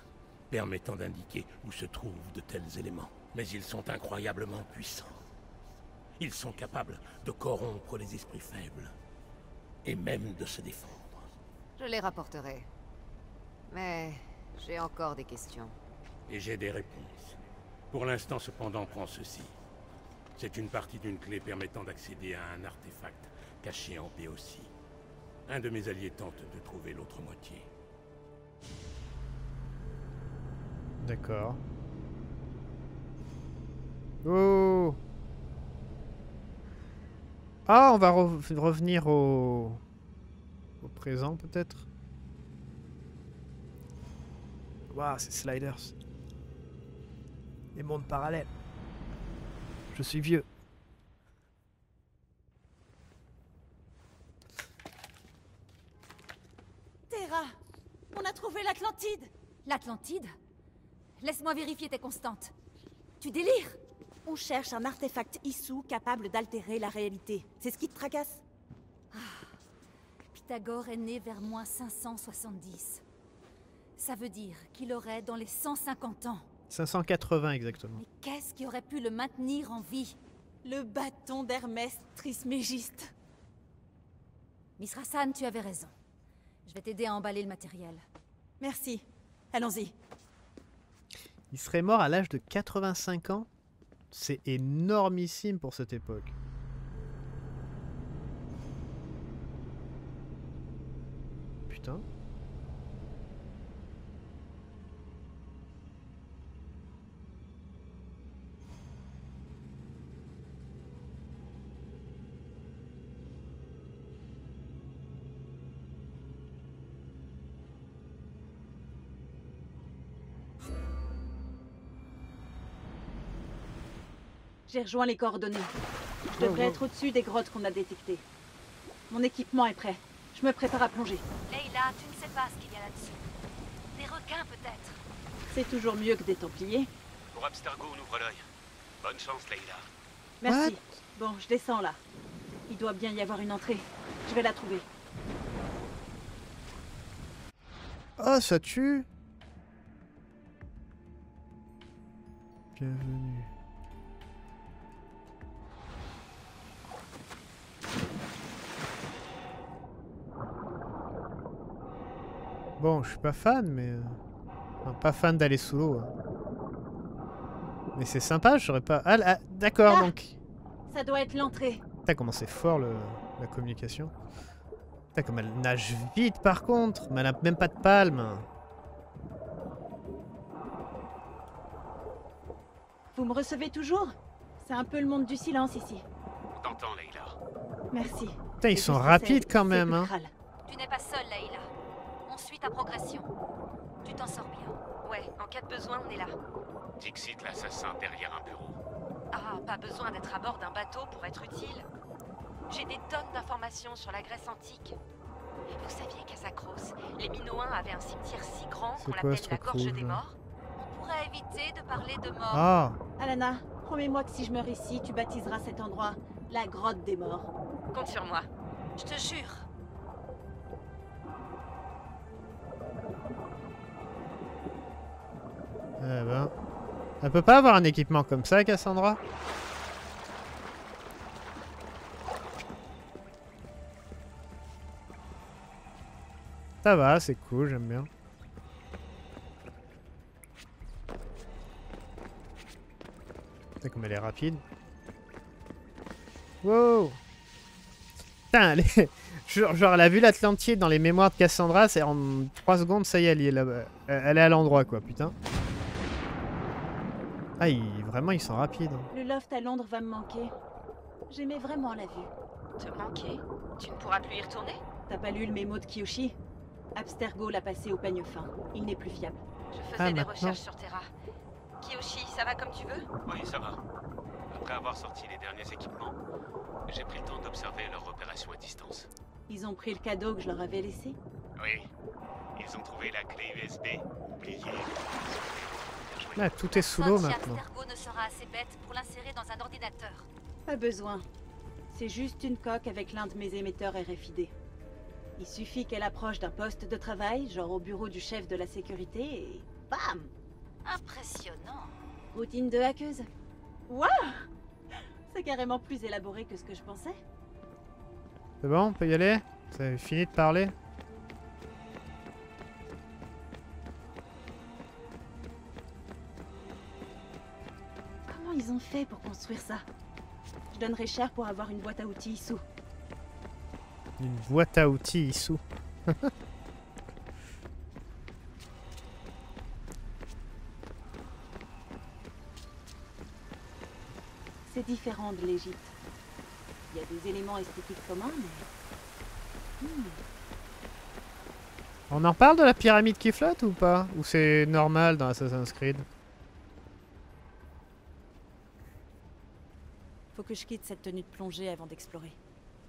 permettant d'indiquer où se trouvent de tels éléments. Mais ils sont incroyablement puissants. Ils sont capables de corrompre les esprits faibles, et même de se défendre. Je les rapporterai. Mais j'ai encore des questions. Et j'ai des réponses. Pour l'instant, cependant, prends ceci. C'est une partie d'une clé permettant d'accéder à un artefact caché en Béotie. Un de mes alliés tente de trouver l'autre moitié. D'accord. Oh. Ah, on va re revenir au... au présent, peut-être. Waouh, ces sliders. Des mondes parallèles. Je suis vieux. Thera, on a trouvé l'Atlantide. L'Atlantide? Laisse-moi vérifier tes constantes. Tu délires? On cherche un artefact issou capable d'altérer la réalité. C'est ce qui te tracasse? Ah. Pythagore est né vers moins cinq cent soixante-dix. Ça veut dire qu'il aurait dans les cent cinquante ans. cinq cent quatre-vingts exactement. Mais qu'est-ce qui aurait pu le maintenir en vie? Le bâton d'Hermès Trismégiste. Misrasan, tu avais raison. Je vais t'aider à emballer le matériel. Merci. Allons-y. Il serait mort à l'âge de quatre-vingt-cinq ans. C'est énormissime pour cette époque. Putain. J'ai rejoint les coordonnées. Je devrais oh, oh. être au-dessus des grottes qu'on a détectées. Mon équipement est prêt. Je me prépare à plonger. Layla, tu ne sais pas ce qu'il y a là-dessus. Des requins, peut-être. C'est toujours mieux que des templiers. Pour Abstergo, on ouvre l'œil. Bonne chance, Layla. Merci. What? Bon, je descends là. Il doit bien y avoir une entrée. Je vais la trouver. Ah, oh, ça tue. Bienvenue. Bon, je suis pas fan, mais... Enfin, pas fan d'aller sous l'eau. Hein. Mais c'est sympa, j'aurais pas... Ah, ah d'accord, donc... Ça doit être l'entrée. T'as commencé fort, le... la communication. Putain, comme elle nage vite par contre, mais elle n'a même pas de palme. Vous me recevez toujours? C'est un peu le monde du silence ici. On t'entend, Layla. Merci. Putain, ils sont rapides quand même, hein. Tu n'es pas seule, Layla. On suit ta progression. Tu t'en sors bien. Ouais, en cas de besoin, on est là. Dixit, l'assassin derrière un bureau. Ah, pas besoin d'être à bord d'un bateau pour être utile. J'ai des tonnes d'informations sur la Grèce antique. Vous saviez qu'à Zakros, les Minoens avaient un cimetière si grand qu'on l'appelle la Gorge des Morts. On pourrait éviter de parler de morts. Ah. Alana, promets-moi que si je meurs ici, tu baptiseras cet endroit la Grotte des Morts. Compte sur moi. Je te jure. Eh ben... Elle peut pas avoir un équipement comme ça, Cassandra? Ça va, c'est cool, j'aime bien. Putain, comme elle est rapide. Wow! Putain, elle est... Genre, genre, elle a vu l'Atlantide dans les mémoires de Cassandra, c'est en trois secondes, ça y est, elle est là-bas. Elle est à l'endroit, quoi, putain. Ah, ils, vraiment, ils sont rapides. Le loft à Londres va me manquer. J'aimais vraiment la vue. Te manquer? Tu ne pourras plus y retourner? T'as pas lu le mémo de Kiyoshi? Abstergo l'a passé au peigne fin. Il n'est plus fiable. Je faisais ah, des recherches sur Thera. Kiyoshi, ça va comme tu veux? Oui, ça va. Après avoir sorti les derniers équipements, j'ai pris le temps d'observer leur opération à distance. Ils ont pris le cadeau que je leur avais laissé? Oui. Ils ont trouvé la clé U S B oubliée. Là, tout est sous l'eau maintenant. Abstergo ne sera assez bête pour l'insérer dans un ordinateur. Pas besoin. C'est juste une coque avec l'un de mes émetteurs R F I D. Il suffit qu'elle approche d'un poste de travail, genre au bureau du chef de la sécurité, et... bam! Impressionnant. Routine de hackeuse. Waouh! C'est carrément plus élaboré que ce que je pensais. C'est bon, on peut y aller? C'est fini de parler? Ils ont fait pour construire ça. Je donnerais cher pour avoir une boîte à outils issou. Une boîte à outils issou. C'est différent de l'Égypte. Il y a des éléments esthétiques communs, mais... Hmm. On en parle de la pyramide qui flotte ou pas? Ou c'est normal dans Assassin's Creed? Faut que je quitte cette tenue de plongée avant d'explorer.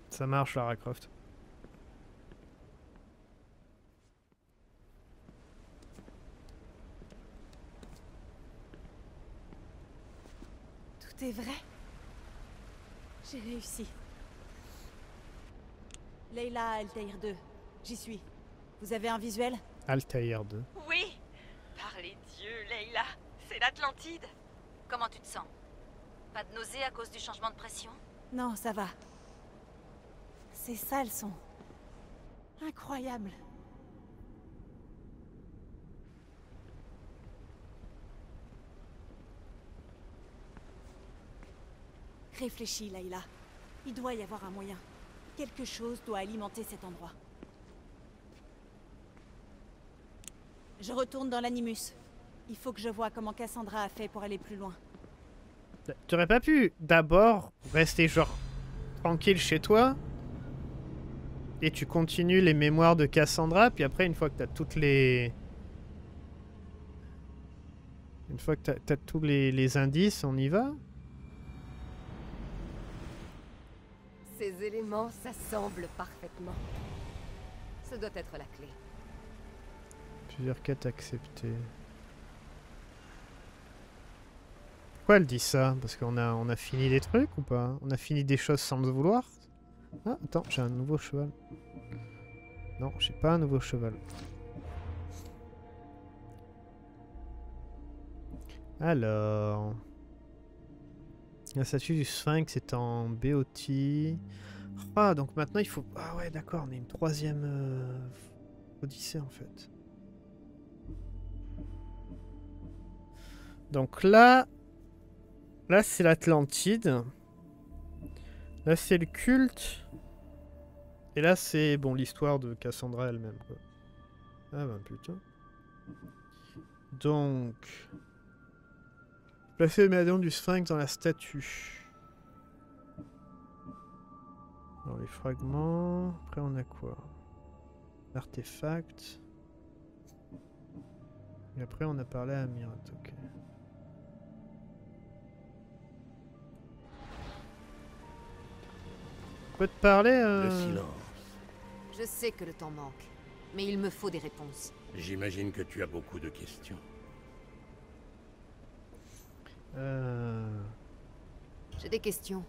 Ça marche, Lara Croft. Tout est vrai. J'ai réussi. Layla, Altaïr deux. J'y suis. Vous avez un visuel? Altaïr deux. Oui. Par les dieux, Layla. C'est l'Atlantide. Comment tu te sens? Pas de nausée à cause du changement de pression? Non, ça va. Ces salles sont... incroyables. Réfléchis, Layla. Il doit y avoir un moyen. Quelque chose doit alimenter cet endroit. Je retourne dans l'animus. Il faut que je voie comment Cassandra a fait pour aller plus loin. Tu aurais pas pu d'abord rester genre tranquille chez toi et tu continues les mémoires de Cassandra, puis après une fois que t'as toutes les... Une fois que t'as, t'as tous les, les indices, on y va? Ces éléments s'assemblent parfaitement. Ce doit être la clé. Plusieurs quêtes acceptées. Pourquoi elle dit ça? Parce qu'on a, on a fini des trucs ou pas? On a fini des choses sans le vouloir? Ah, attends, j'ai un nouveau cheval. Non, j'ai pas un nouveau cheval. Alors... La statue du sphinx est en Béotie. Ah, donc maintenant il faut... Ah ouais, d'accord, on a une troisième euh, odyssée en fait. Donc là... Là, c'est l'Atlantide. Là, c'est le culte. Et là, c'est bon l'histoire de Cassandra elle-même. Ah ben putain. Donc... Placer le médaillon du sphinx dans la statue. Alors les fragments... Après on a quoi? L'artefact. Et après on a parlé à Myrin, ok. On peut te parler euh... Le silence. Je sais que le temps manque, mais il me faut des réponses. J'imagine que tu as beaucoup de questions. Euh... J'ai des questions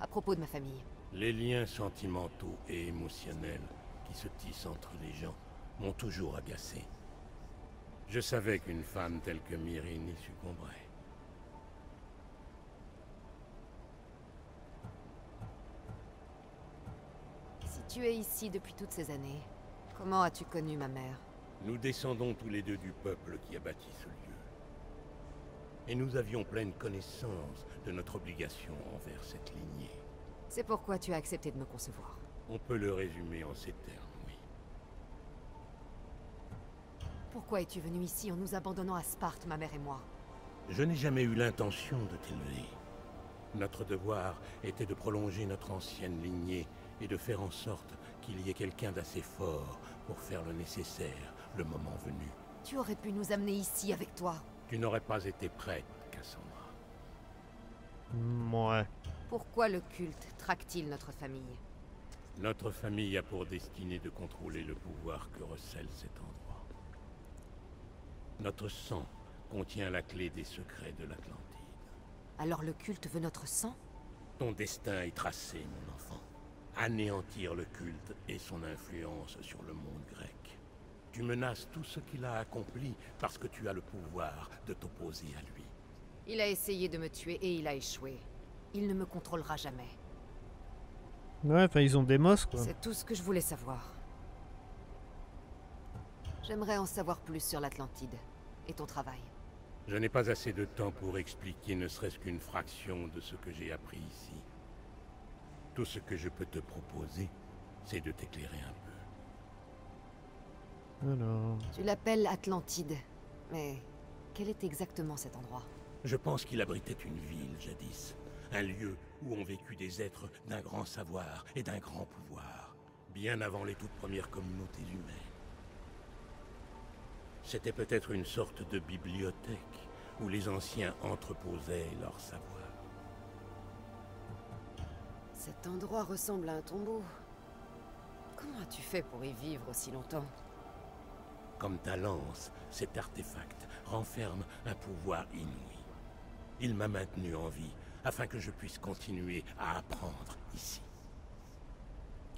à propos de ma famille. Les liens sentimentaux et émotionnels qui se tissent entre les gens m'ont toujours agacé. Je savais qu'une femme telle que Myrin y succomberait. Si tu es ici depuis toutes ces années, comment as-tu connu ma mère? Nous descendons tous les deux du peuple qui a bâti ce lieu. Et nous avions pleine connaissance de notre obligation envers cette lignée. C'est pourquoi tu as accepté de me concevoir. On peut le résumer en ces termes, oui. Pourquoi es-tu venu ici en nous abandonnant à Sparte, ma mère et moi? Je n'ai jamais eu l'intention de t'élever. Notre devoir était de prolonger notre ancienne lignée et de faire en sorte qu'il y ait quelqu'un d'assez fort pour faire le nécessaire le moment venu. Tu aurais pu nous amener ici avec toi. Tu n'aurais pas été prête, Cassandra. Ouais. Pourquoi le culte traque-t-il notre famille? Notre famille a pour destinée de contrôler le pouvoir que recèle cet endroit. Notre sang contient la clé des secrets de l'Atlantide. Alors le culte veut notre sang? Ton destin est tracé, mon enfant. Anéantir le culte et son influence sur le monde grec. Tu menaces tout ce qu'il a accompli parce que tu as le pouvoir de t'opposer à lui. Il a essayé de me tuer et il a échoué. Il ne me contrôlera jamais. Ouais, enfin ils ont des mosques quoi. C'est tout ce que je voulais savoir. J'aimerais en savoir plus sur l'Atlantide et ton travail. Je n'ai pas assez de temps pour expliquer ne serait-ce qu'une fraction de ce que j'ai appris ici. Tout ce que je peux te proposer, c'est de t'éclairer un peu. Alors... Tu l'appelles Atlantide, mais quel est exactement cet endroit? Je pense qu'il abritait une ville jadis. Un lieu où ont vécu des êtres d'un grand savoir et d'un grand pouvoir, bien avant les toutes premières communautés humaines. C'était peut-être une sorte de bibliothèque où les anciens entreposaient leur savoir. Cet endroit ressemble à un tombeau. Comment as-tu fait pour y vivre aussi longtemps? Comme ta lance, cet artefact renferme un pouvoir inouï. Il m'a maintenu en vie, afin que je puisse continuer à apprendre ici.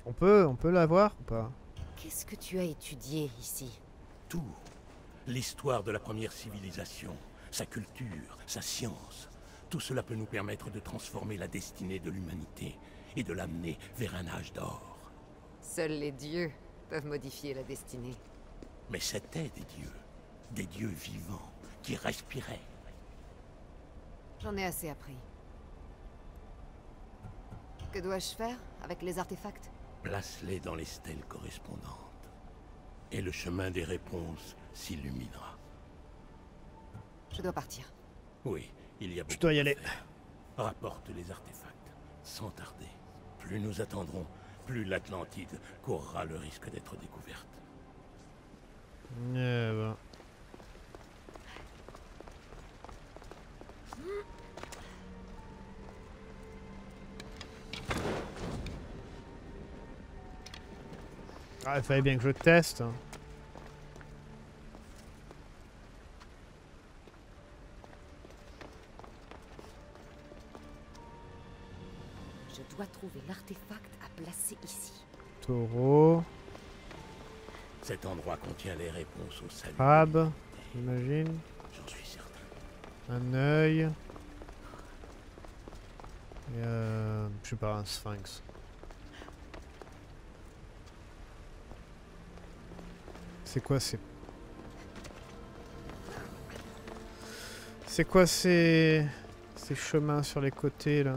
On peut, on peut la voir ou pas? Qu'est-ce que tu as étudié ici? Tout. L'histoire de la première civilisation, sa culture, sa science. Tout cela peut nous permettre de transformer la destinée de l'humanité et de l'amener vers un âge d'or. Seuls les dieux peuvent modifier la destinée. Mais c'était des dieux. Des dieux vivants qui respiraient. J'en ai assez appris. Que dois-je faire avec les artefacts? Place-les dans les stèles correspondantes. Et le chemin des réponses s'illuminera. Je dois partir. Oui, il y a beaucoup. Je dois y aller. Rapporte les artefacts, sans tarder. Plus nous attendrons, plus l'Atlantide courra le risque d'être découverte. Eh ben. Ah, il fallait bien que je teste. Je dois trouver l'artefact à placer ici. Taureau. Cet endroit contient les réponses au salut. Crabe, j'imagine. J'en suis certain. Un œil. Et euh, je sais pas, un sphinx. C'est quoi ces... C'est quoi ces... ces chemins sur les côtés là?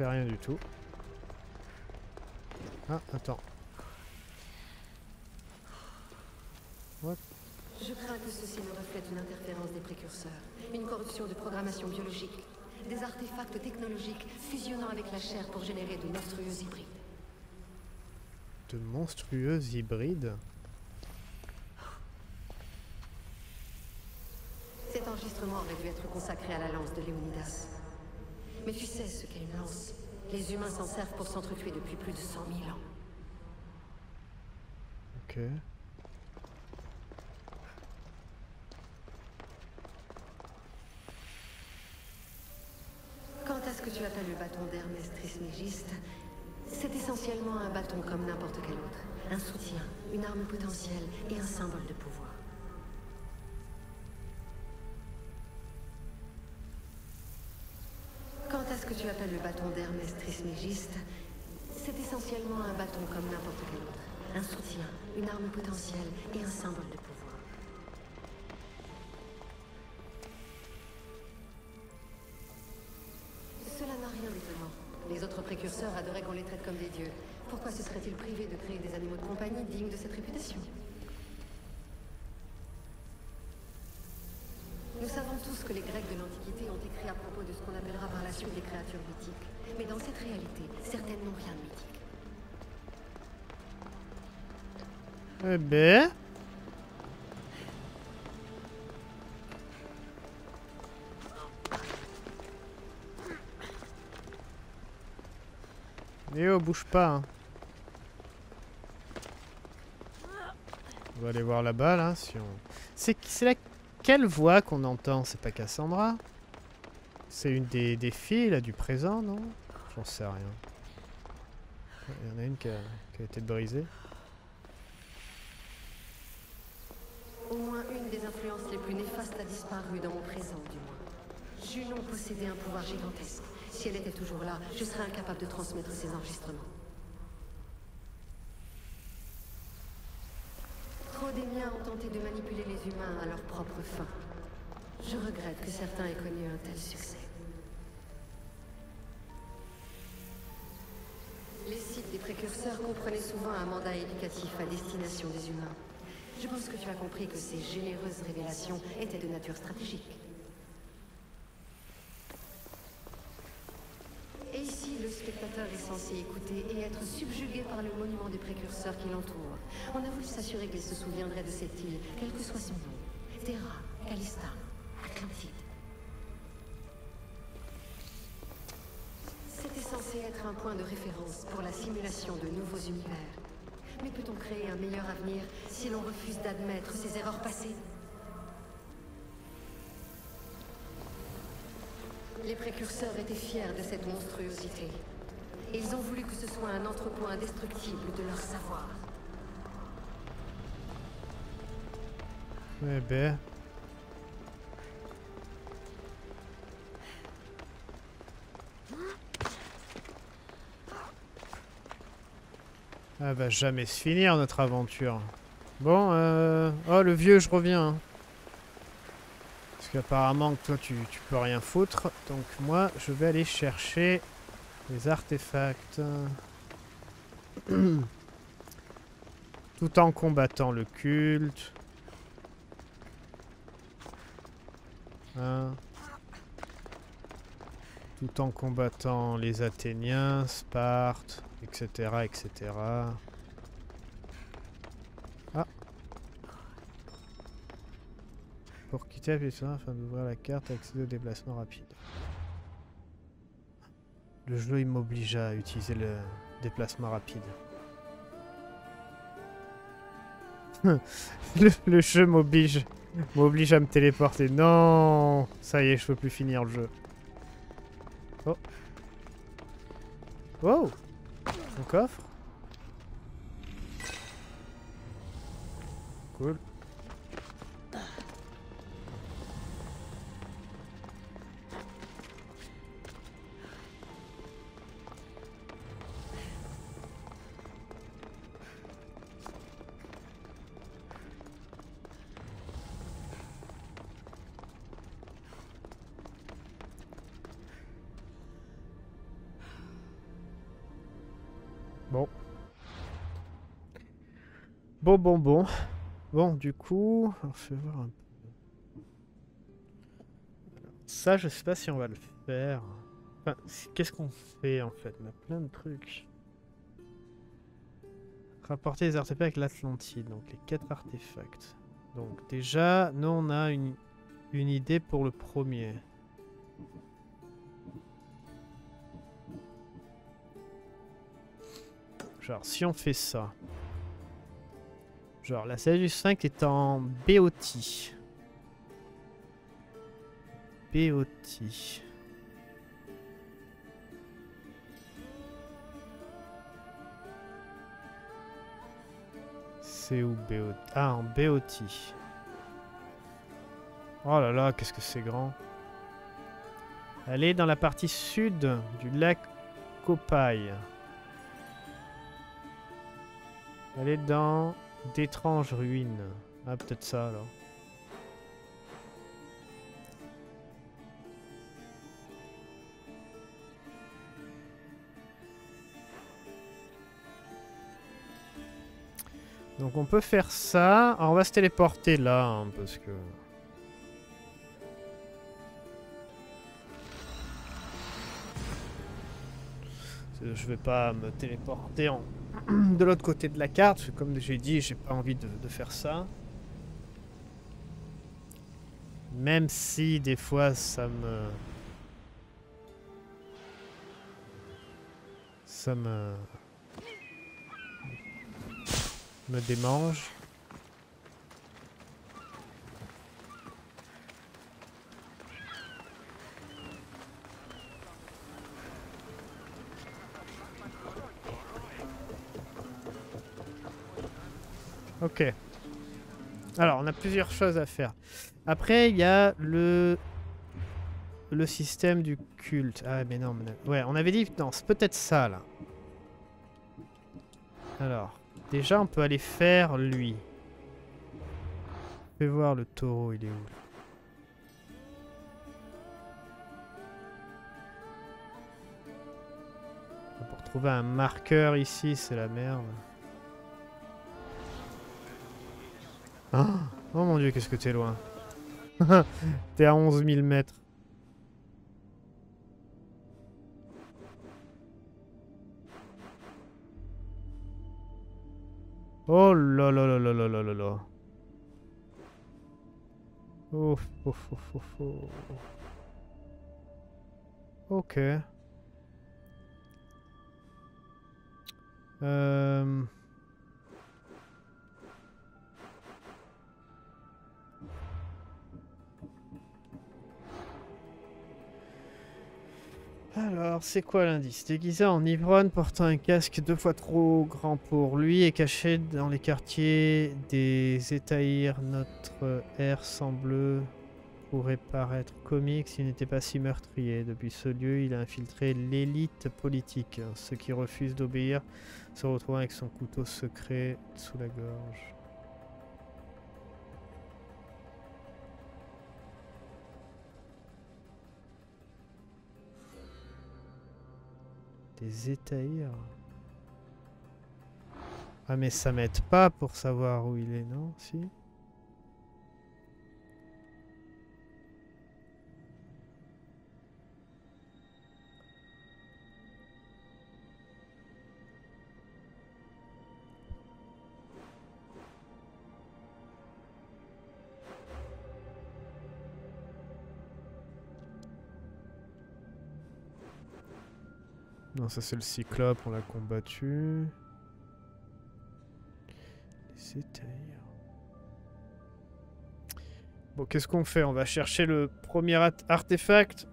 fait rien du tout. Ah, attends. What? Je crains que ceci ne reflète une interférence des précurseurs, une corruption de programmation biologique, des artefacts technologiques fusionnant avec la chair pour générer de monstrueux hybrides. De monstrueux hybrides? Cet enregistrement aurait dû être consacré à la lance de Léonidas. Mais tu sais ce qu'est une lance. Les humains s'en servent pour s'entretuer depuis plus de cent mille ans. Ok. Quant à ce que tu appelles le bâton d'Hermès Trismégiste, c'est essentiellement un bâton comme n'importe quel autre. Un soutien, une arme potentielle et un symbole de pouvoir. Ce que tu appelles le bâton d'Hermès Trismégiste, c'est essentiellement un bâton comme n'importe quel autre. Un soutien, une arme potentielle et un symbole de pouvoir. Cela n'a rien d'étonnant. Les autres précurseurs adoraient qu'on les traite comme des dieux. Pourquoi se seraient-ils privés de créer des animaux de compagnie dignes de cette réputation? Nous savons tous que les Grecs de l'Antiquité ont écrit à propos de ce qu'on appellera par la suite des créatures mythiques. Mais dans cette réalité, certaines n'ont rien de mythique. Eh ben... Néo, bouge pas. Hein. On va aller voir là-bas, là, si on... C'est la... Quelle voix qu'on entend? C'est pas Cassandra? C'est une des, des filles là, du présent, non? J'en sais rien. Il y en a une qui a, qui a été brisée. Au moins une des influences les plus néfastes a disparu dans mon présent, du moins. Junon possédait un pouvoir gigantesque. Si elle était toujours là, je serais incapable de transmettre ses enregistrements. Trop des miens ont tenté de manipuler les humains à leur propre fin. Je regrette que certains aient connu un tel succès. Les sites des précurseurs comprenaient souvent un mandat éducatif à destination des humains. Je pense que tu as compris que ces généreuses révélations étaient de nature stratégique. Et ici, le spectateur est censé écouter et être subjugué par le monument des précurseurs qui l'entourent. On a voulu s'assurer qu'il se souviendrait de cette île, quel que soit son nom. Thera, Calista, Atlantide. C'était censé être un point de référence pour la simulation de nouveaux univers. Mais peut-on créer un meilleur avenir si l'on refuse d'admettre ses erreurs passées? Les précurseurs étaient fiers de cette monstruosité. Ils ont voulu que ce soit un entrepôt indestructible de leur savoir. Eh ben... Ah bah jamais se finir notre aventure. Bon, euh... oh le vieux, je reviens. Parce qu'apparemment toi tu, tu peux rien foutre, donc moi je vais aller chercher les artefacts tout en combattant le culte. Hein? Tout en combattant les Athéniens, Sparte, et cetera et cetera. Pour quitter, appuyez sur un afin d'ouvrir la carte et accéder au déplacement rapide. Le jeu il m'oblige à utiliser le déplacement rapide. le, le jeu m'oblige m'oblige à me téléporter. Non, ça y est, je peux plus finir le jeu. Oh. Wow. Mon coffre. Cool. Bon. Bon, bon, bon. Bon, du coup... Alors, je vais voir un peu. Alors, ça, je sais pas si on va le faire. Enfin, qu'est-ce qu'on fait, en fait? On a plein de trucs. Rapporter les artefacts avec l'Atlantide. Donc, les quatre artefacts. Donc, déjà, nous, on a une, une idée pour le premier. Genre, si on fait ça... Genre, la sagesse du cinq est en Béotie. Béotie. C'est où Béotie? Ah, en Béotie. Oh là là, qu'est-ce que c'est grand. Elle est dans la partie sud du lac Copaille. Elle est dans... d'étranges ruines. Ah, peut-être ça, alors. Donc on peut faire ça. Alors, on va se téléporter là, hein, parce que... Je vais pas me téléporter en... de l'autre côté de la carte, parce que comme j'ai dit, j'ai pas envie de, de faire ça. Même si des fois ça me... Ça me... me démange. Ok. Alors, on a plusieurs choses à faire. Après, il y a le... le système du culte. Ah, mais non, mais... ouais, on avait dit... Non, c'est peut-être ça, là. Alors, déjà, on peut aller faire lui. Je vais voir le taureau, il est où, là? Pour trouver un marqueur ici, c'est la merde. Oh mon dieu, qu'est-ce que t'es loin. T'es à onze mille mètres. Oh là là là là là là là là. Oh, oh, oh, oh, oh. Ok. Euh... Alors, c'est quoi l'indice? Déguisé en ivrogne, portant un casque deux fois trop grand pour lui et caché dans les quartiers des Étaïrs, notre air sans bleu pourrait paraître comique s'il n'était pas si meurtrier. Depuis ce lieu, il a infiltré l'élite politique. Ceux qui refusent d'obéir se retrouvent avec son couteau secret sous la gorge. Des Étaïrs. Ah mais ça m'aide pas pour savoir où il est, non? Si. Non, ça c'est le cyclope, on l'a combattu. Les Étaïrs. Bon, qu'est-ce qu'on fait? On va chercher le premier artefact.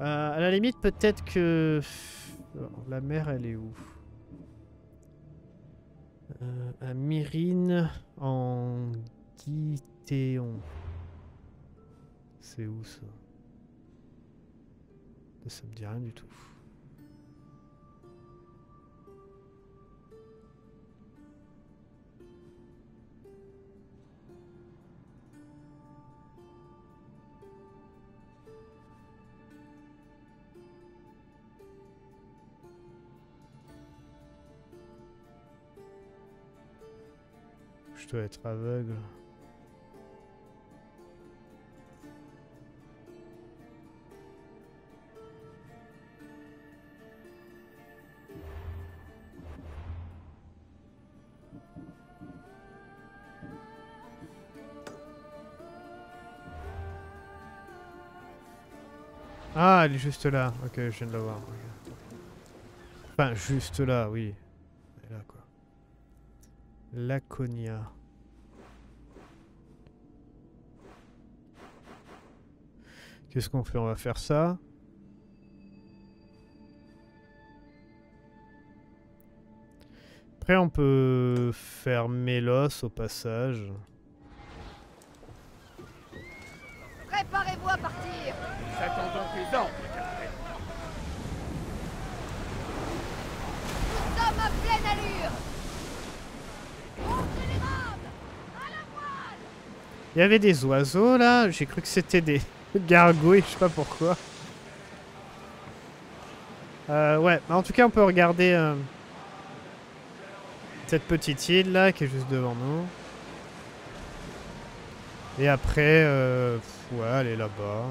euh, à la limite, peut-être que... Alors, la mer, elle est où? euh, À Myrin en Guitéon. C'est où ça? Ça me dit rien du tout. je dois être aveugle. Ah, elle est juste là. Ok, je viens de la voir. Enfin, juste là, oui. Elle est là, quoi. Laconia. Qu'est-ce qu'on fait? On va faire ça. Après, on peut faire Mélos au passage. Préparez-vous à partir. J'attends donc les ordres, capitaine. Nous sommes à pleine allure. Montez les rames. À la voile. Il y avait des oiseaux là. J'ai cru que c'était des gargouilles, je sais pas pourquoi. Euh, ouais, en tout cas on peut regarder euh, cette petite île là qui est juste devant nous. Et après, euh, ouais, elle est là-bas.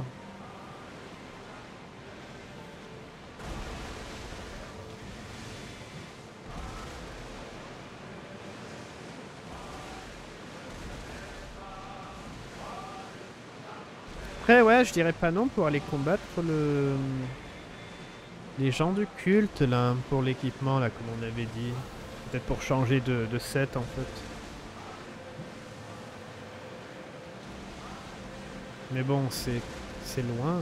Après, ouais, je dirais pas non pour aller combattre pour le... les gens du culte, là, pour l'équipement, là, comme on avait dit. Peut-être pour changer de, de set, en fait. Mais bon, c'est c'est loin.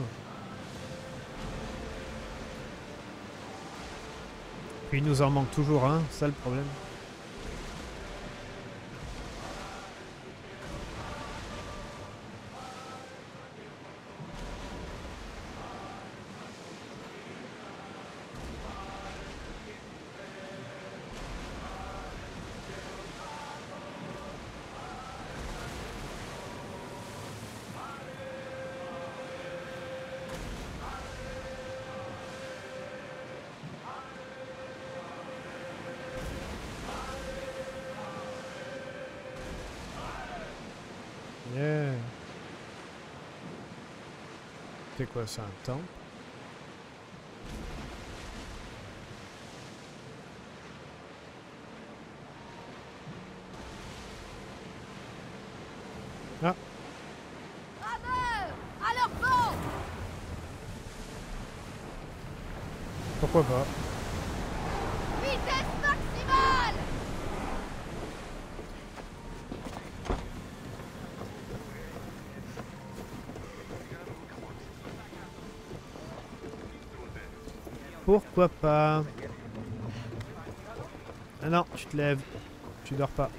Puis il nous en manque toujours un, hein, c'est ça le problème. C'est quoi ça, un temple? Ah. Alors bon. Pourquoi pas? Vitesse maximale. Pourquoi pas? Ah non, tu te lèves. Tu dors pas.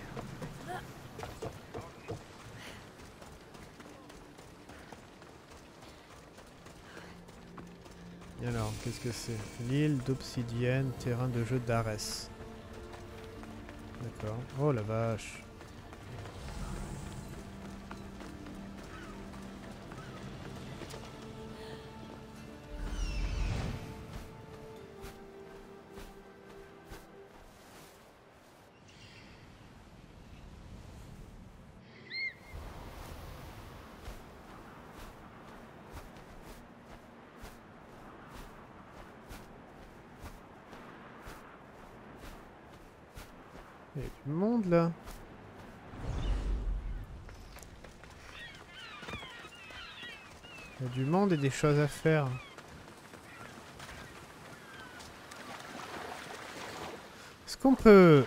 Et alors, qu'est-ce que c'est? L'île d'obsidienne, terrain de jeu d'Arès. D'accord. Oh la vache. Il y a du monde là. Il y a du monde et des choses à faire. Est-ce qu'on peut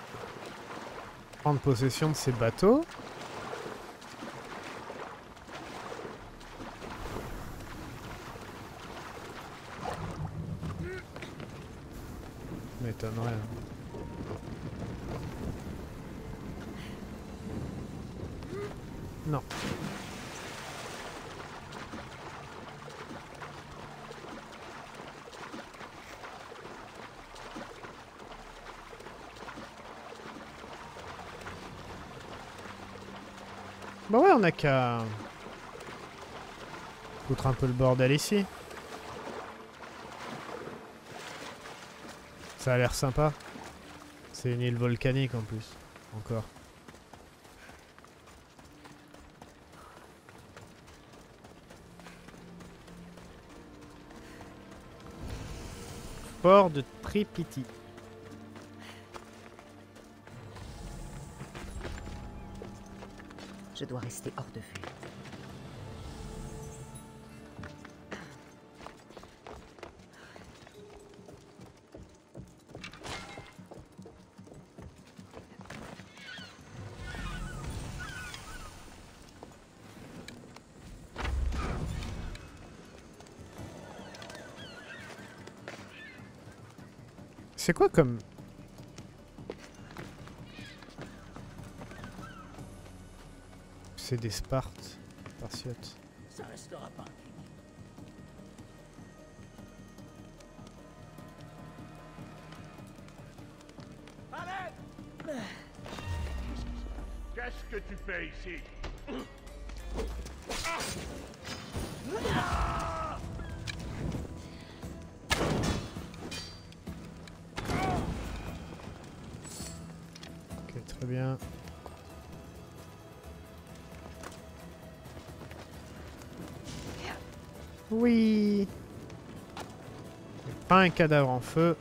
prendre possession de ces bateaux? Ça m'étonnerait. Non. Bah ouais, on a qu'à foutre un peu le bordel ici. Ça a l'air sympa. C'est une île volcanique en plus. Encore. port de Tripiti. Je dois rester hors de vue. C'est quoi comme... C'est des Spartes, Spartiotes. Ça restera pas. Qu'est-ce que tu fais ici? Bien. Oui. Pas un cadavre en feu.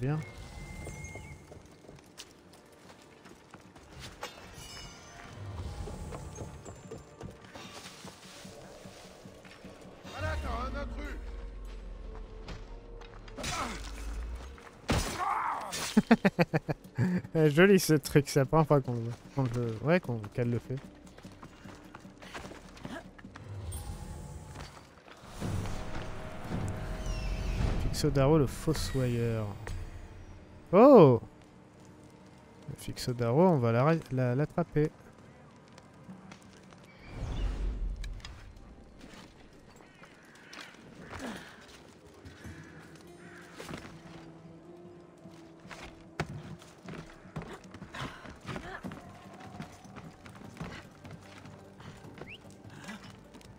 Bien. Voilà, t'as un intrus. Joli ce truc, c'est la première fois qu'on qu'on le... ouais, qu'on qu'elle le fait. Fixodaro le fossoyeur. Oh, le Fixodaro, on va l'attraper. La, la,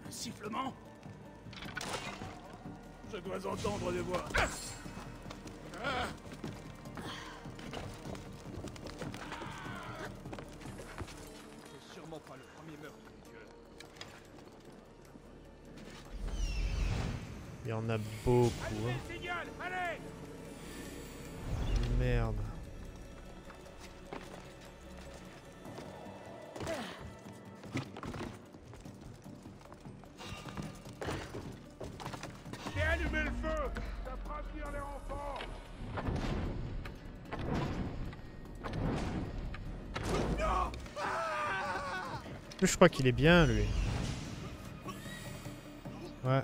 Un sifflement. Je dois entendre des voix. On a beaucoup. Hein. Merde. J'ai allumé le feu. Ça fera fuir les enfants. Non. Ah, je crois qu'il est bien lui. Ouais.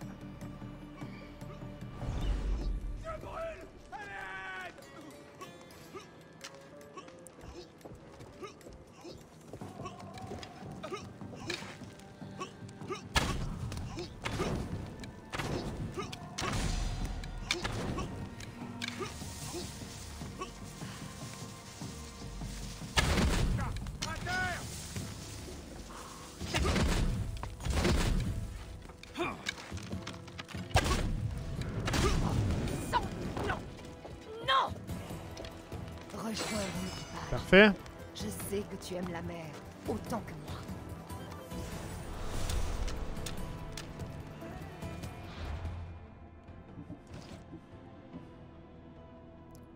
Parfait. Je sais que tu aimes la mer autant que moi.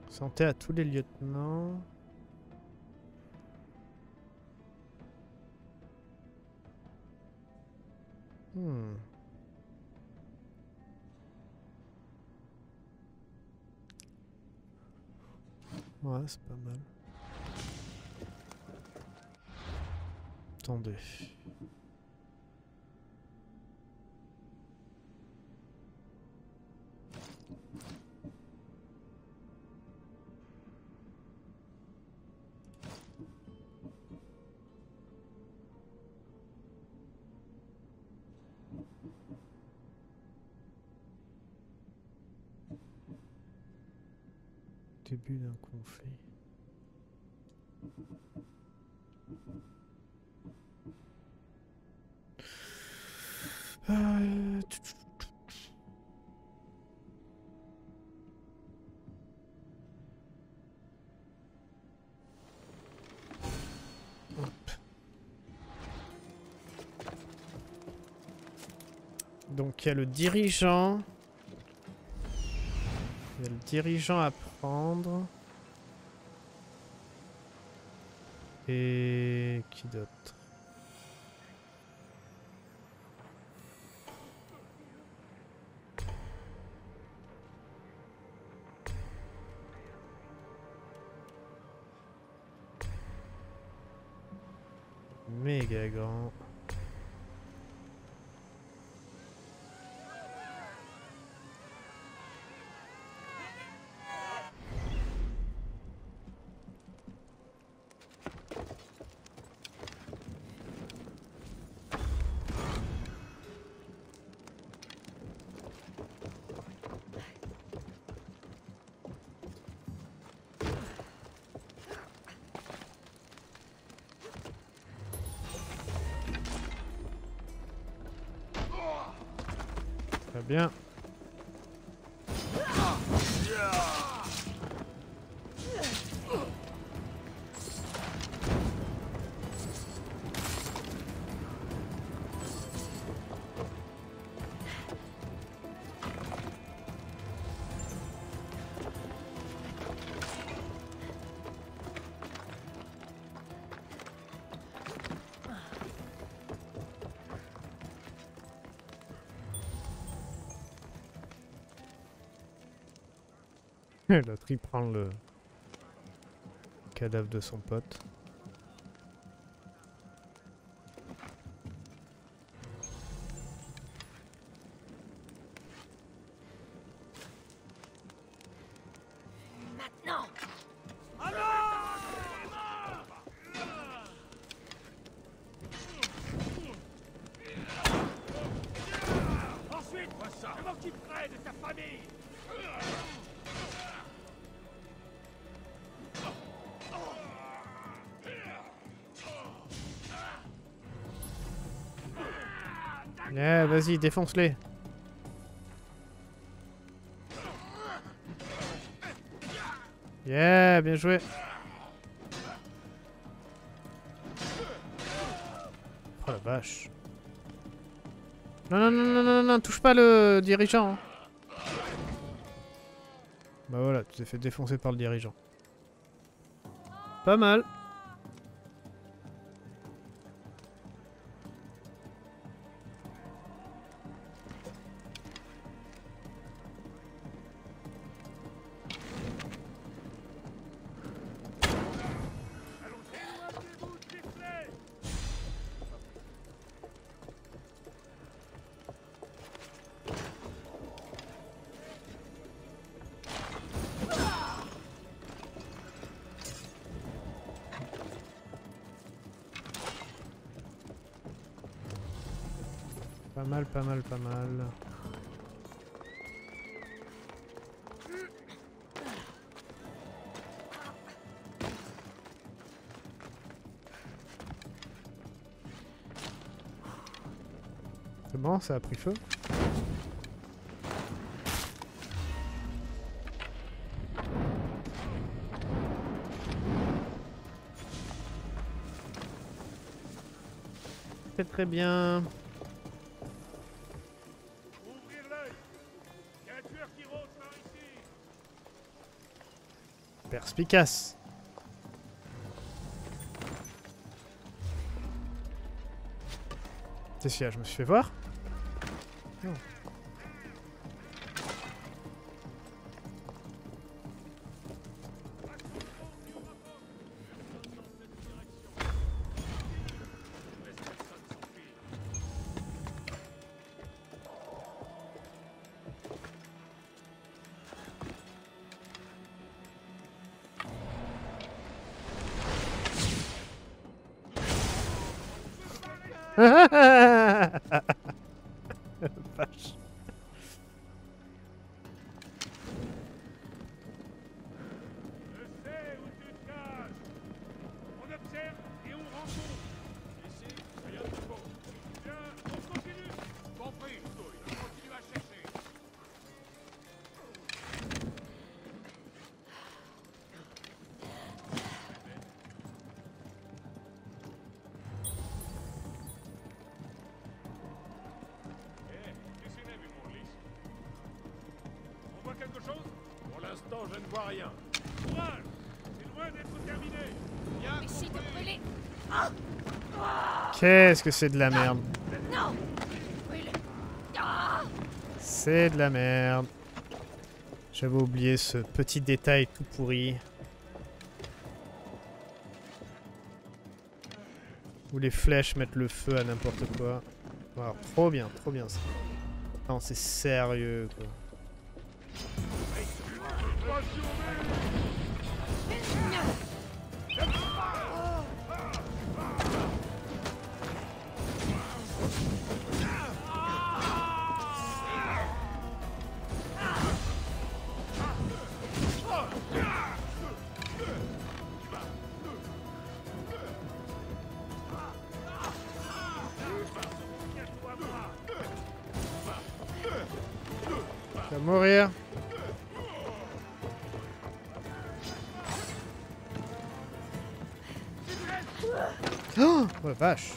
Santé à tous les lieutenants. Hmm. Ouais, c'est pas mal. Attendez. Début d'un conflit. Euh... Donc il y a le dirigeant. Il y a le dirigeant à prendre. Et qui d'autre? Méga grand. Bien. L'autre il prend le cadavre de son pote. Maintenant. Ensuite, je m'occuperai de ta famille. Eh, vas-y, défonce-les. Yeah, bien joué. Oh la vache. Non, non, non, non, non, non, touche pas le dirigeant. Hein. Bah voilà, tu t'es fait défoncer par le dirigeant. Pas mal. Pas mal, pas mal, pas mal. C'est bon, ça a pris feu. C'est très bien. Perspicace. C'est celui-là, je me suis fait voir. Non. chose? Pour l'instant, je ne vois rien. Courage! C'est loin d'être terminé! Viens, ici, de brûler! Qu'est-ce que c'est de la merde? Non! C'est de la merde. J'avais oublié ce petit détail tout pourri. Où les flèches mettent le feu à n'importe quoi. Alors, trop bien, trop bien ça. Non, c'est sérieux quoi. Mourir. Oh, oh la vache.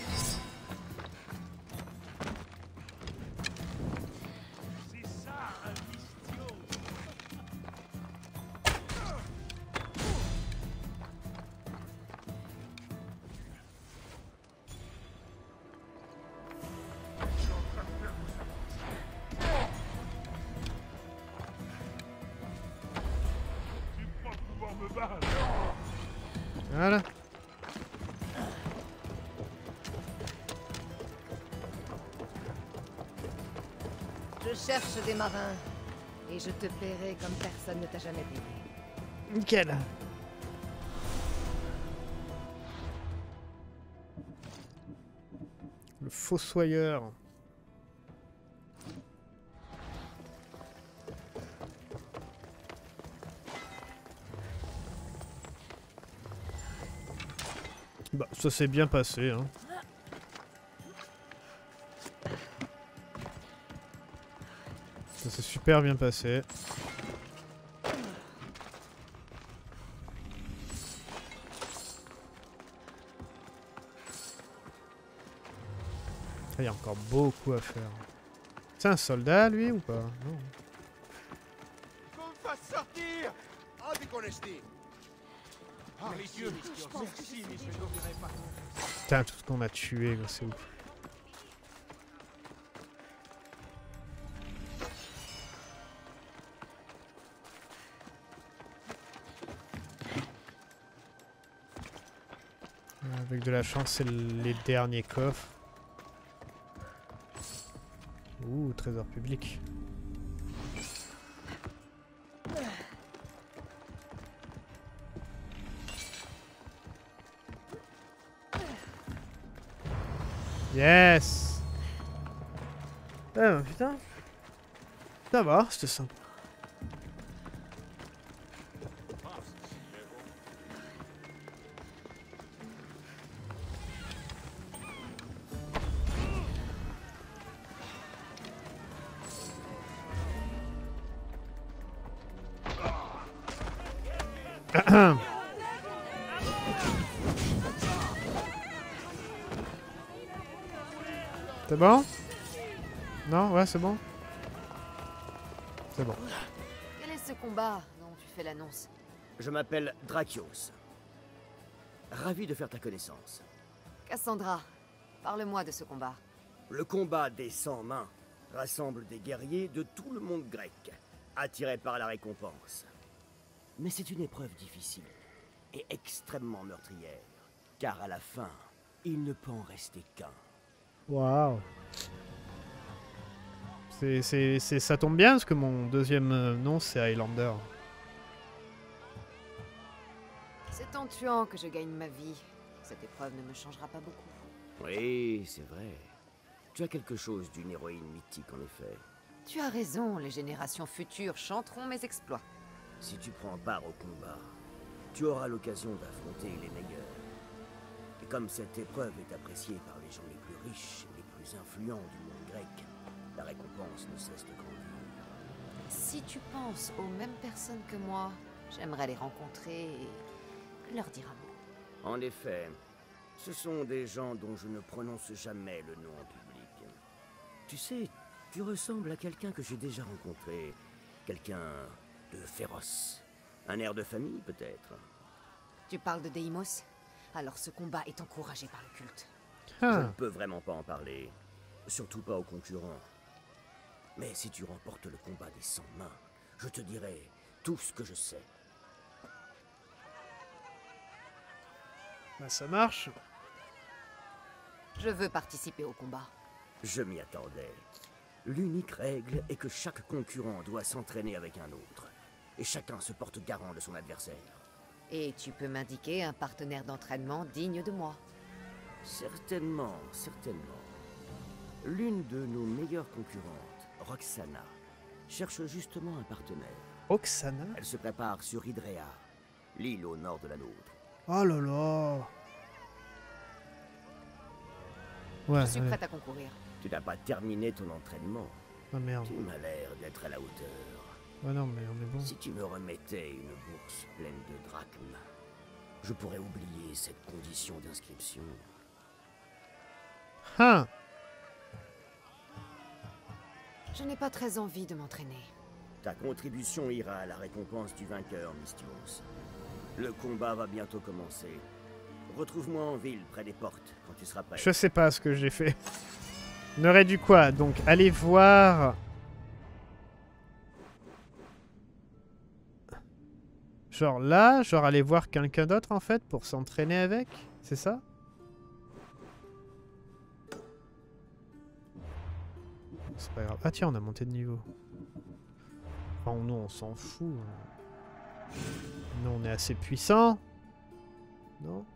Voilà. Je cherche des marins et je te paierai comme personne ne t'a jamais payé. Nickel. Le fossoyeur. Bah, ça s'est bien passé, hein. Ça s'est super bien passé. Il y a encore beaucoup à faire. C'est un soldat, lui, ou pas? Non. Qu'on me fasse sortir! Ah, déconnecté! Putain, tout ce qu'on a tué, c'est ouf. Avec de la chance, c'est les derniers coffres. Ouh, trésor public. Yes! Ah ben putain! Ça va, c'était simple. C'est bon? Non? Ouais, c'est bon? C'est bon. Quel est ce combat dont tu fais l'annonce? Je m'appelle Drakios. Ravi de faire ta connaissance. Cassandra, parle-moi de ce combat. Le combat des cent mains rassemble des guerriers de tout le monde grec, attirés par la récompense. Mais c'est une épreuve difficile et extrêmement meurtrière, car à la fin, il ne peut en rester qu'un. Waouh. C'est... ça tombe bien parce que mon deuxième nom c'est Highlander. C'est en tuant que je gagne ma vie. Cette épreuve ne me changera pas beaucoup. Oui, c'est vrai. Tu as quelque chose d'une héroïne mythique en effet. Tu as raison, les générations futures chanteront mes exploits. Si tu prends part au combat, tu auras l'occasion d'affronter les meilleurs. Et comme cette épreuve est appréciée par les gens les plus riches et les plus influents du monde grec, la récompense ne cesse de grandir. Si tu penses aux mêmes personnes que moi, j'aimerais les rencontrer et leur dire un mot. En effet, ce sont des gens dont je ne prononce jamais le nom en public. Tu sais, tu ressembles à quelqu'un que j'ai déjà rencontré, quelqu'un peu féroce. Un air de famille, peut-être. Tu parles de Deimos? Alors ce combat est encouragé par le culte. Ah. Je ne peux vraiment pas en parler. Surtout pas aux concurrents. Mais si tu remportes le combat des cent mains, je te dirai tout ce que je sais. Bah ça marche. Je veux participer au combat. Je m'y attendais. L'unique règle est que chaque concurrent doit s'entraîner avec un autre. Et chacun se porte garant de son adversaire. Et tu peux m'indiquer un partenaire d'entraînement digne de moi? Certainement, certainement. L'une de nos meilleures concurrentes, Roxana, cherche justement un partenaire. Roxana? Elle se prépare sur Hydrea, l'île au nord de la nôtre. Oh là là. Ouais, je suis prête ouais. à concourir. Tu n'as pas terminé ton entraînement. Ah merde. Tu m'as l'air d'être à la hauteur. Ouais, non, mais on est bon. Si tu me remettais une bourse pleine de drachmes, je pourrais oublier cette condition d'inscription. Hein? Je n'ai pas très envie de m'entraîner. Ta contribution ira à la récompense du vainqueur, Mistios. Le combat va bientôt commencer. Retrouve-moi en ville, près des portes, quand tu seras prêt. Je sais pas ce que j'ai fait. On aurait dû quoi? Donc, aller voir... Genre là, genre aller voir quelqu'un d'autre, en fait, pour s'entraîner avec? C'est ça? C'est pas grave. Ah tiens, on a monté de niveau. Enfin, non, on s'en fout. Nous, on est assez puissant. Non?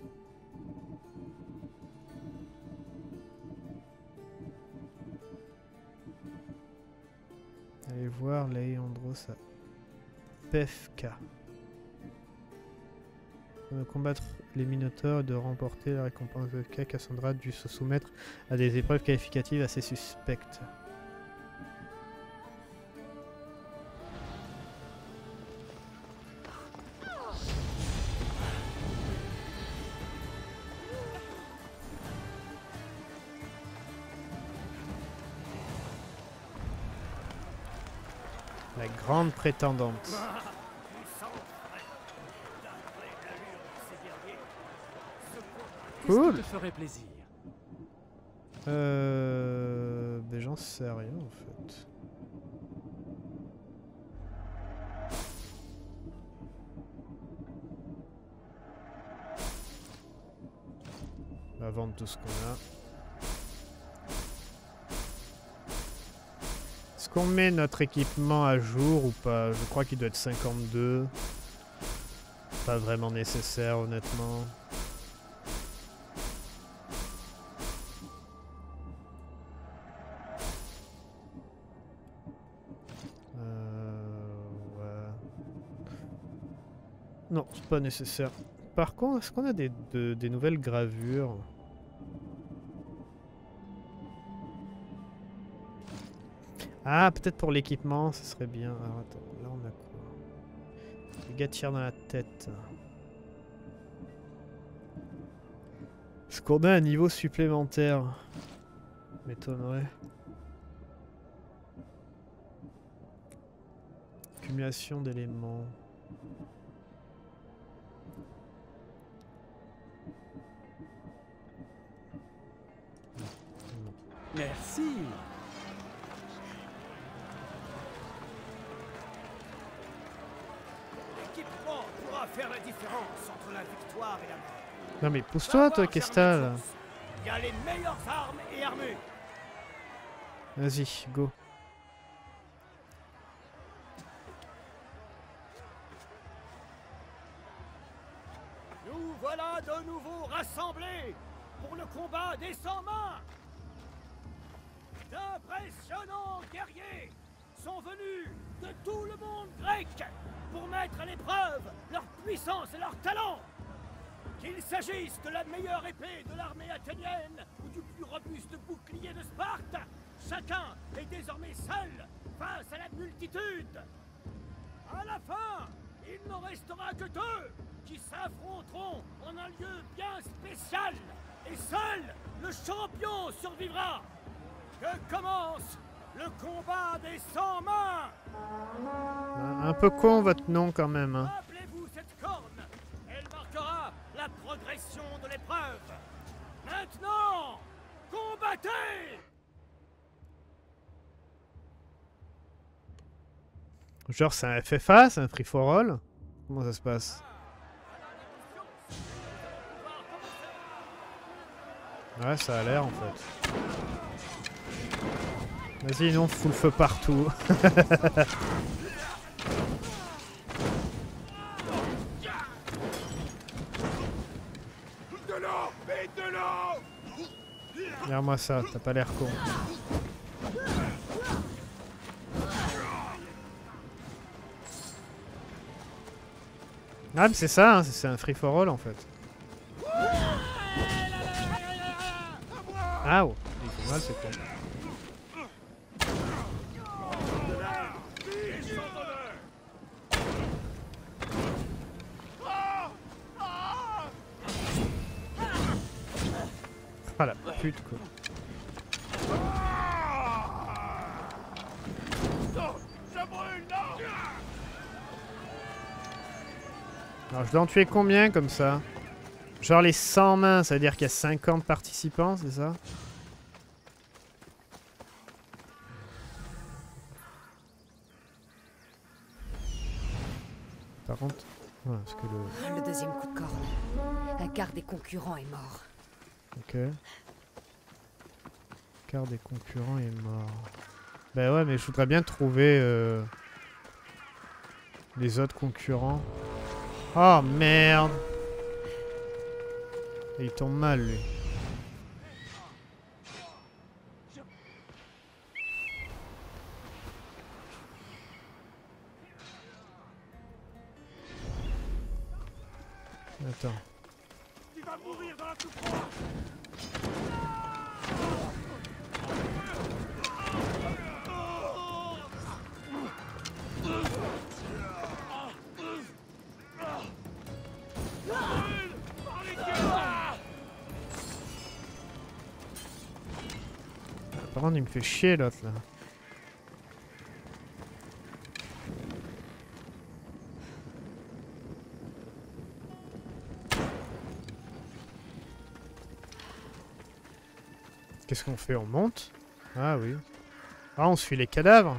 Allez voir Leandros à P F K. De combattre les Minotaures et de remporter la récompense de K. Cassandra a dû se soumettre à des épreuves qualificatives assez suspectes. La grande prétendante. Cool. Ça ferait plaisir. Euh... Des gens sérieux en fait. On va vendre tout ce qu'on a. Est-ce qu'on met notre équipement à jour ou pas? Je crois qu'il doit être cinquante-deux. Pas vraiment nécessaire honnêtement. Non, c'est pas nécessaire. Par contre, est-ce qu'on a des, de, des nouvelles gravures? Ah, peut-être pour l'équipement, ce serait bien. Alors, attends, là on a quoi? Les gars tirent dans la tête. Est-ce qu'on a un niveau supplémentaire? M'étonnerait. Accumulation d'éléments. Merci. L'équipement pourra faire la différence entre la victoire et la mort. Non mais pousse-toi toi, Kestal. Il y a les meilleures armes et armures. Vas-y, go. Nous voilà de nouveau rassemblés pour le combat des cent mains. D'impressionnants guerriers sont venus de tout le monde grec pour mettre à l'épreuve leur puissance et leur talent. Qu'il s'agisse de la meilleure épée de l'armée athénienne ou du plus robuste bouclier de Sparte, chacun est désormais seul face à la multitude. À la fin, il n'en restera que deux qui s'affronteront en un lieu bien spécial et seul le champion survivra. Que commence Le combat des cent mains. Un peu con votre nom quand même. Hein. Rappelez-vous cette corne. Elle marquera la progression de l'épreuve. Maintenant, combattez! Genre c'est un F F A, c'est un free for all? Comment ça se passe? Ouais, ça a l'air en fait. Vas-y, non, fout le feu partout. Regarde-moi ça, t'as pas l'air con. Ah mais c'est ça, hein, c'est un free for all en fait. Ah ouais, il fait mal, c'est con. Ah la pute quoi. Alors je dois en tuer combien comme ça? Genre les cent mains, ça veut dire qu'il y a cinquante participants, c'est ça? Par contre... Ouais, parce que le... le deuxième coup de corne. Un quart des concurrents est mort. Ok. Un quart des concurrents est mort. Bah ouais, mais je voudrais bien trouver... Euh, les autres concurrents. Oh merde! Et il tombe mal lui. Attends. Tu vas mourir dans la touffe. Par contre, il me fait chier l'autre là. Qu'est-ce qu'on fait? On monte? Ah oui. Ah, on suit les cadavres.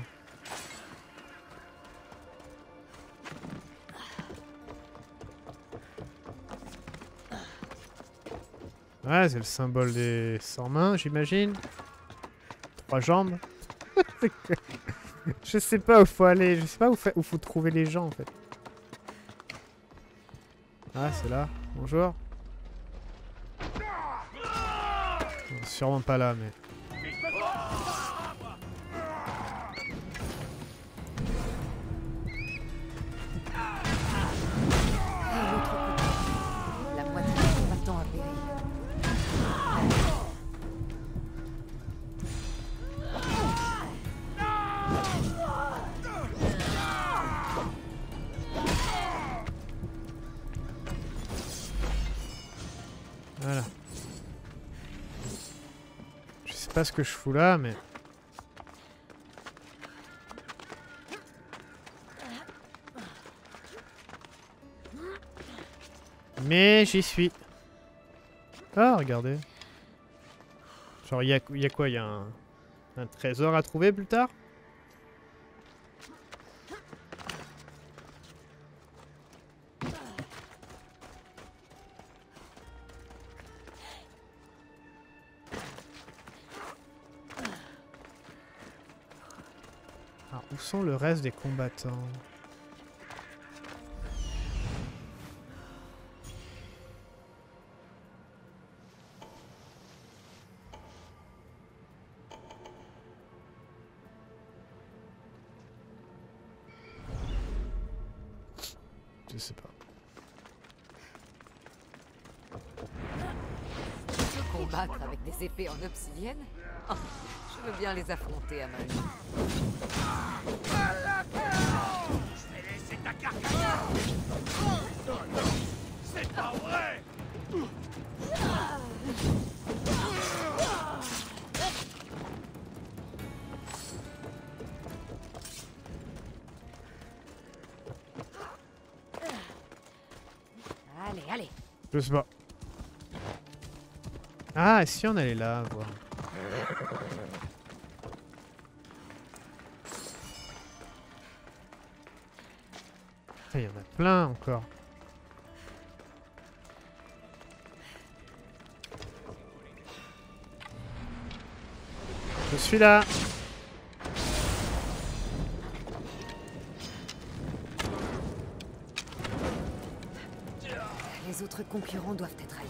Ouais, c'est le symbole des cent mains, j'imagine. Jambes. Je sais pas où faut aller, je sais pas où, fa où faut trouver les gens en fait. Ah c'est là, bonjour. Bon, sûrement pas là mais... Je sais pas ce que je fous là, mais... Mais j'y suis. Ah, regardez. Genre, il y a, y a quoi? Il y a un, un trésor à trouver plus tard? Le reste des combattants. Je sais pas. Se combattre avec des épées en obsidienne? Oh, je veux bien les affronter à ma vie. C'est pas vrai. Je sais pas. Ah, si on allait là, voir. Il y en a plein encore. Je suis là. Les autres concurrents doivent être ailleurs.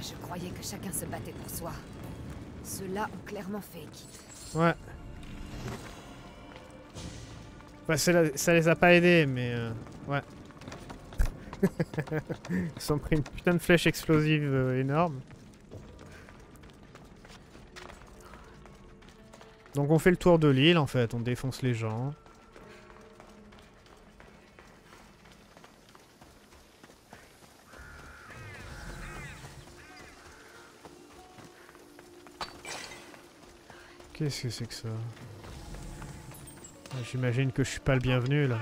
Je croyais que chacun se battait pour soi. Ceux-là ont clairement fait équipe. Ouais. Bah, ça les a pas aidés, mais euh, ouais. Ils ont pris une putain de flèche explosive euh, énorme. Donc on fait le tour de l'île en fait, on défonce les gens. Qu'est-ce que c'est que ça? Ah, j'imagine que je suis pas le bienvenu là.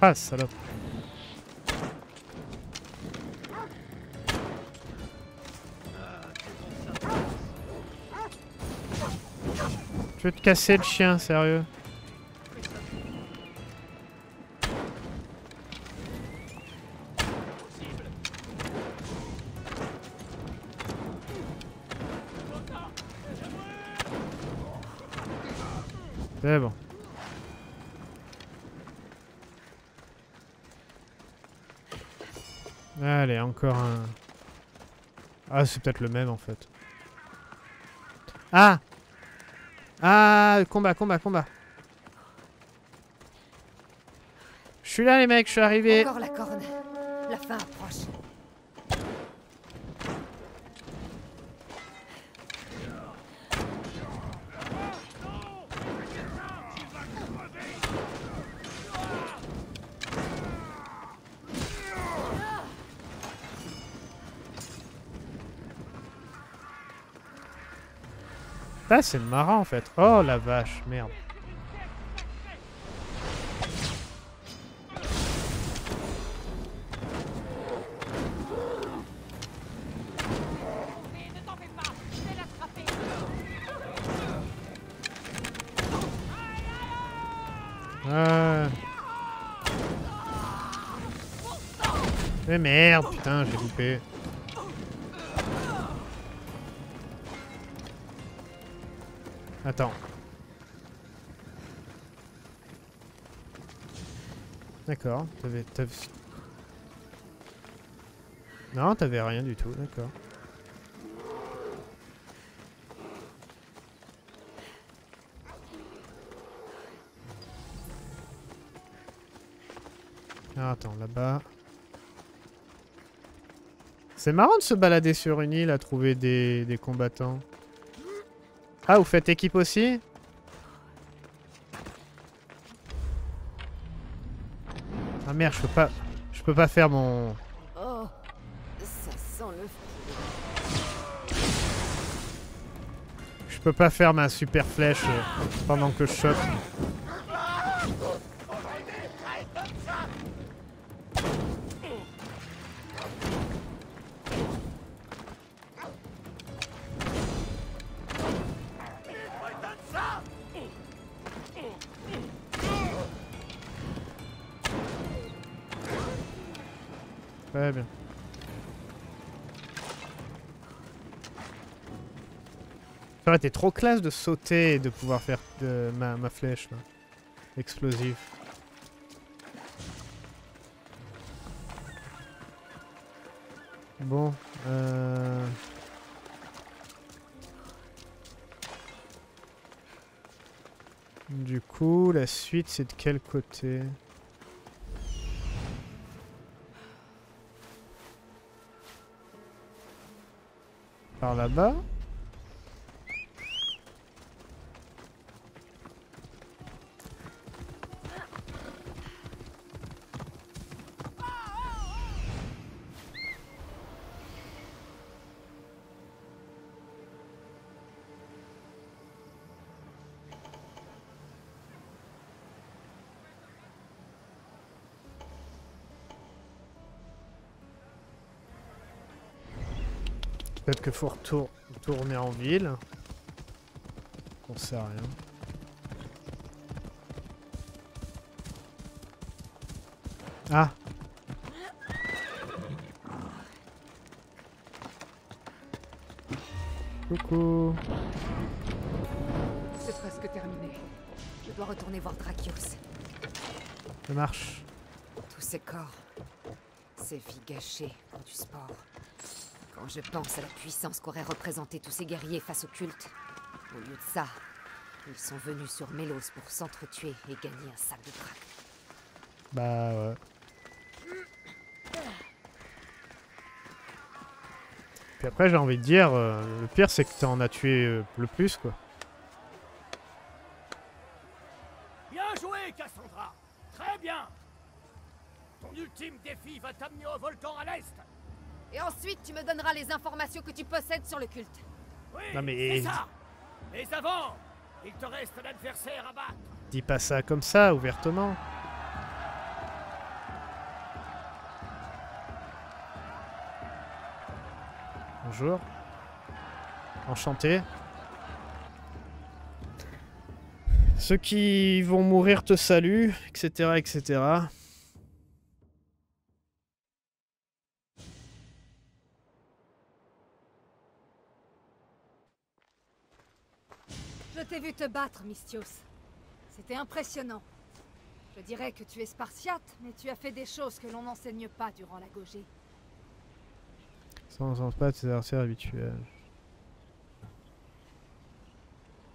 Ah, salope. Je vais te casser le chien, sérieux. C'est bon. Allez, encore un... Ah, c'est peut-être le même, en fait. Ah! Ah! Combat, combat, combat. Je suis là, les mecs, je suis arrivé. Encore la corne. La fin approche. Ah, c'est marrant en fait. Oh la vache, merde. Ah. Mais merde, putain, j'ai loupé. Attends. D'accord, t'avais... Non, t'avais rien du tout, d'accord. Ah, attends, là-bas... C'est marrant de se balader sur une île à trouver des, des combattants. Ah, vous faites équipe aussi? Ah merde, je peux pas... Je peux pas faire mon... Oh, ça sent le fou. Je peux pas faire ma super flèche pendant que je chope. Très bien. Ça aurait été trop classe de sauter et de pouvoir faire de ma, ma flèche là. Explosive. Bon. Euh... Du coup, la suite c'est de quel côté ? Par là-bas. peut-être qu'il faut retour retourner en ville. Qu'on sait rien. Ah! Coucou! C'est presque terminé. Je dois retourner voir Drakios. Ça marche. Tous ces corps, ces vies gâchées pour du sport. Quand je pense à la puissance qu'auraient représenté tous ces guerriers face au culte, au lieu de ça, ils sont venus sur Mélos pour s'entretuer et gagner un sac de crack. Bah ouais. Puis après j'ai envie de dire, euh, le pire c'est que t'en as tué euh, le plus quoi. Bien joué Cassandra, très bien. Ton ultime défi va t'amener au volcan à l'est. Et ensuite tu me donneras les informations que tu possèdes sur le culte. Oui, non, mais c'est ça. Mais avant, il te reste un adversaire à battre. Dis pas ça comme ça, ouvertement. Bonjour. Enchanté. Ceux qui vont mourir te saluent, et cetera, et cetera. Je t'ai vu te battre, Mistios. C'était impressionnant. Je dirais que tu es spartiate, mais tu as fait des choses que l'on n'enseigne pas durant la Gaugée. Ça ne sens pas de ses adversaires habituels.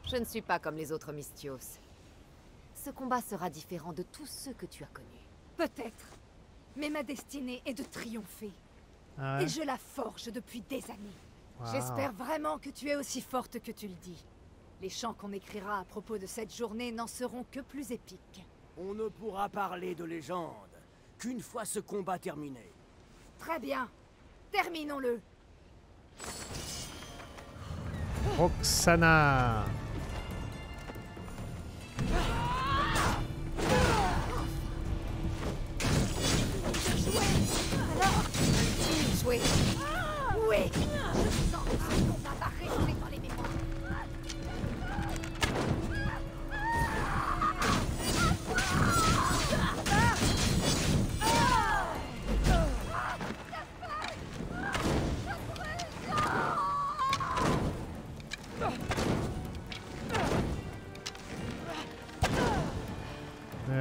Je ne suis pas comme les autres Mistios. Ce combat sera différent de tous ceux que tu as connus. Peut-être. Mais ma destinée est de triompher. Ah ouais. Et je la forge depuis des années. Wow. J'espère vraiment que tu es aussi forte que tu le dis. Les chants qu'on écrira à propos de cette journée n'en seront que plus épiques. On ne pourra parler de légende qu'une fois ce combat terminé. Très bien. Terminons-le. Roxana. Joué. Oui. Je sens qu'on n'a pas réjoui dans les mémoires.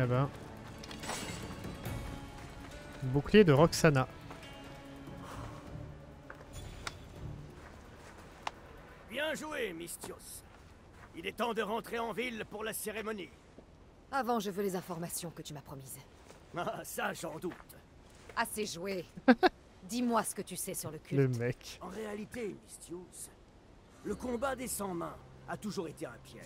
Eh ben. Bouclier de Roxana. Bien joué, Mistios. Il est temps de rentrer en ville pour la cérémonie. Avant, je veux les informations que tu m'as promises. Ah, ça, j'en doute. Assez joué. Dis-moi ce que tu sais sur le culte. Le mec. En réalité, Mistios, le combat des cent mains a toujours été un piège.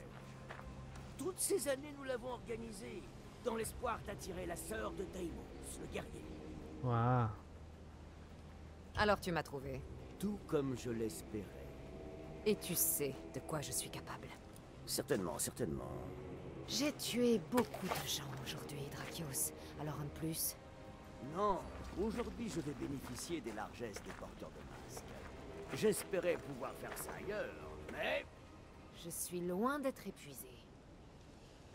Toutes ces années, nous l'avons organisé dans l'espoir d'attirer la sœur de Deimos, le guerrier. Waouh. Alors tu m'as trouvé. Tout comme je l'espérais. Et tu sais de quoi je suis capable. Certainement, certainement. J'ai tué beaucoup de gens aujourd'hui, Drakios. Alors un de plus. Non, aujourd'hui je vais bénéficier des largesses des porteurs de masques. J'espérais pouvoir faire ça ailleurs, mais... Je suis loin d'être épuisé.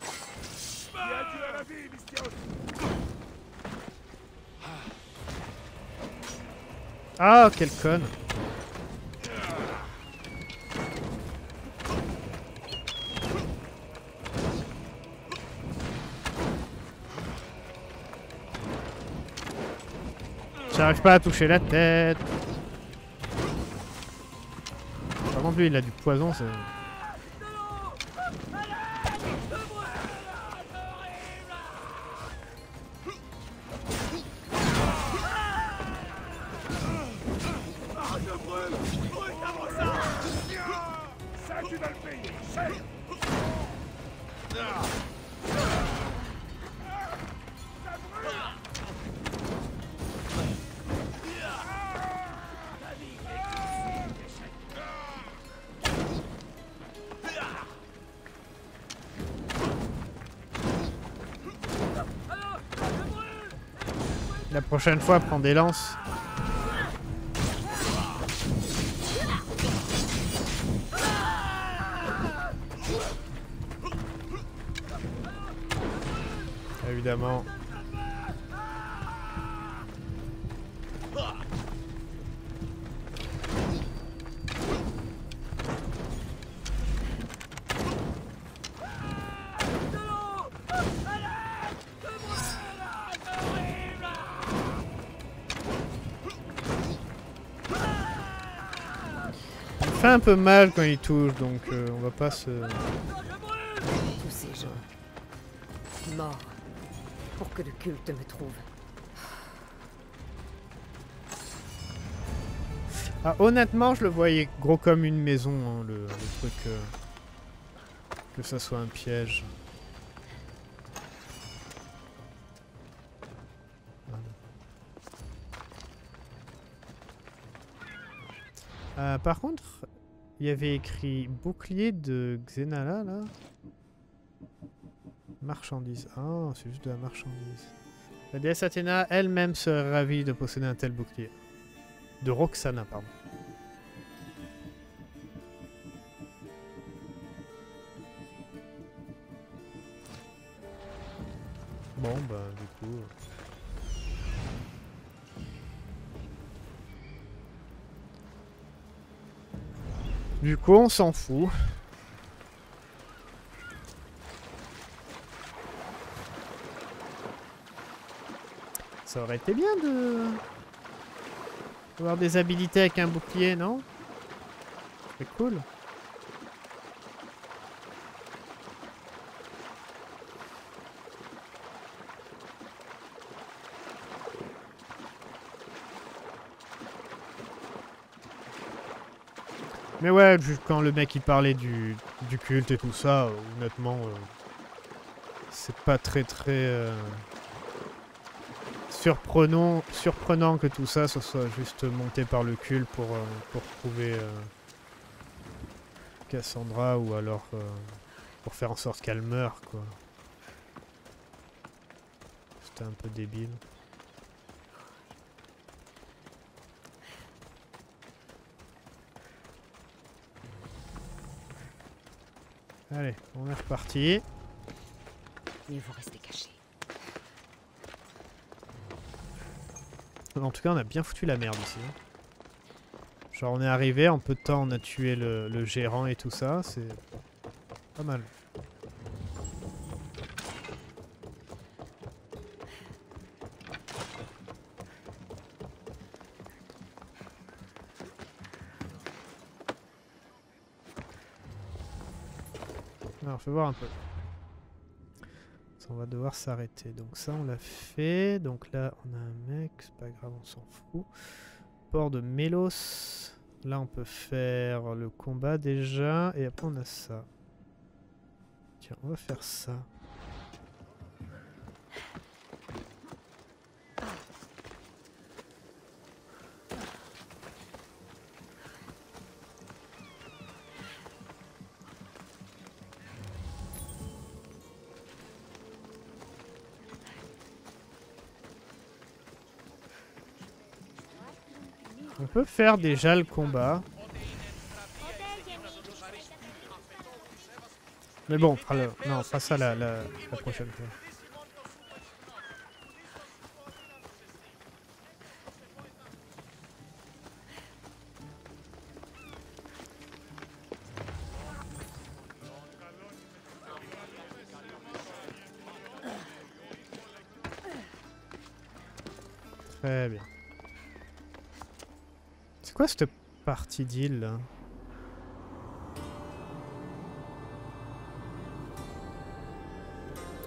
Bien dû à la vie, Mistios. Ah, quel con. J'arrive pas à toucher la tête. Par contre, lui, il a du poison, c'est... La prochaine fois, prends des lances. évidemment. Il fait un peu mal quand il touche, donc euh, on va pas se... Tous ces gens... morts... pour que le culte me trouve. Ah, honnêtement, je le voyais gros comme une maison, hein, le, le truc... Euh, que ça soit un piège. Euh, par contre, il y avait écrit bouclier de Xenala là. Marchandise. Ah, oh, c'est juste de la marchandise. La déesse Athéna elle-même serait ravie de posséder un tel bouclier. De Roxana, pardon. Bon, bah, du coup. Du coup, on s'en fout. Ça aurait été bien de... avoir des habilités avec un bouclier, non? C'est cool. Mais ouais, quand le mec il parlait du, du culte et tout ça, honnêtement, euh, c'est pas très très euh, surprenant, surprenant que tout ça, ça soit juste monté par le culte pour, euh, pour trouver euh, Cassandra ou alors euh, pour faire en sorte qu'elle meure, quoi. C'était un peu débile. Allez, on est reparti. Mieux vous restez caché. En tout cas, on a bien foutu la merde ici. Genre, on est arrivé, en peu de temps, on a tué le, le gérant et tout ça. C'est pas mal. Faut voir un peu. On va devoir s'arrêter. Donc ça on l'a fait. Donc là on a un mec, c'est pas grave, on s'en fout. Port de Mélos. Là on peut faire le combat déjà. Et après on a ça. Tiens, on va faire ça. On peut faire déjà le combat. Mais bon, on fera, le... non, on fera ça la, la, la prochaine fois. Très bien. C'est quoi cette partie d'île là?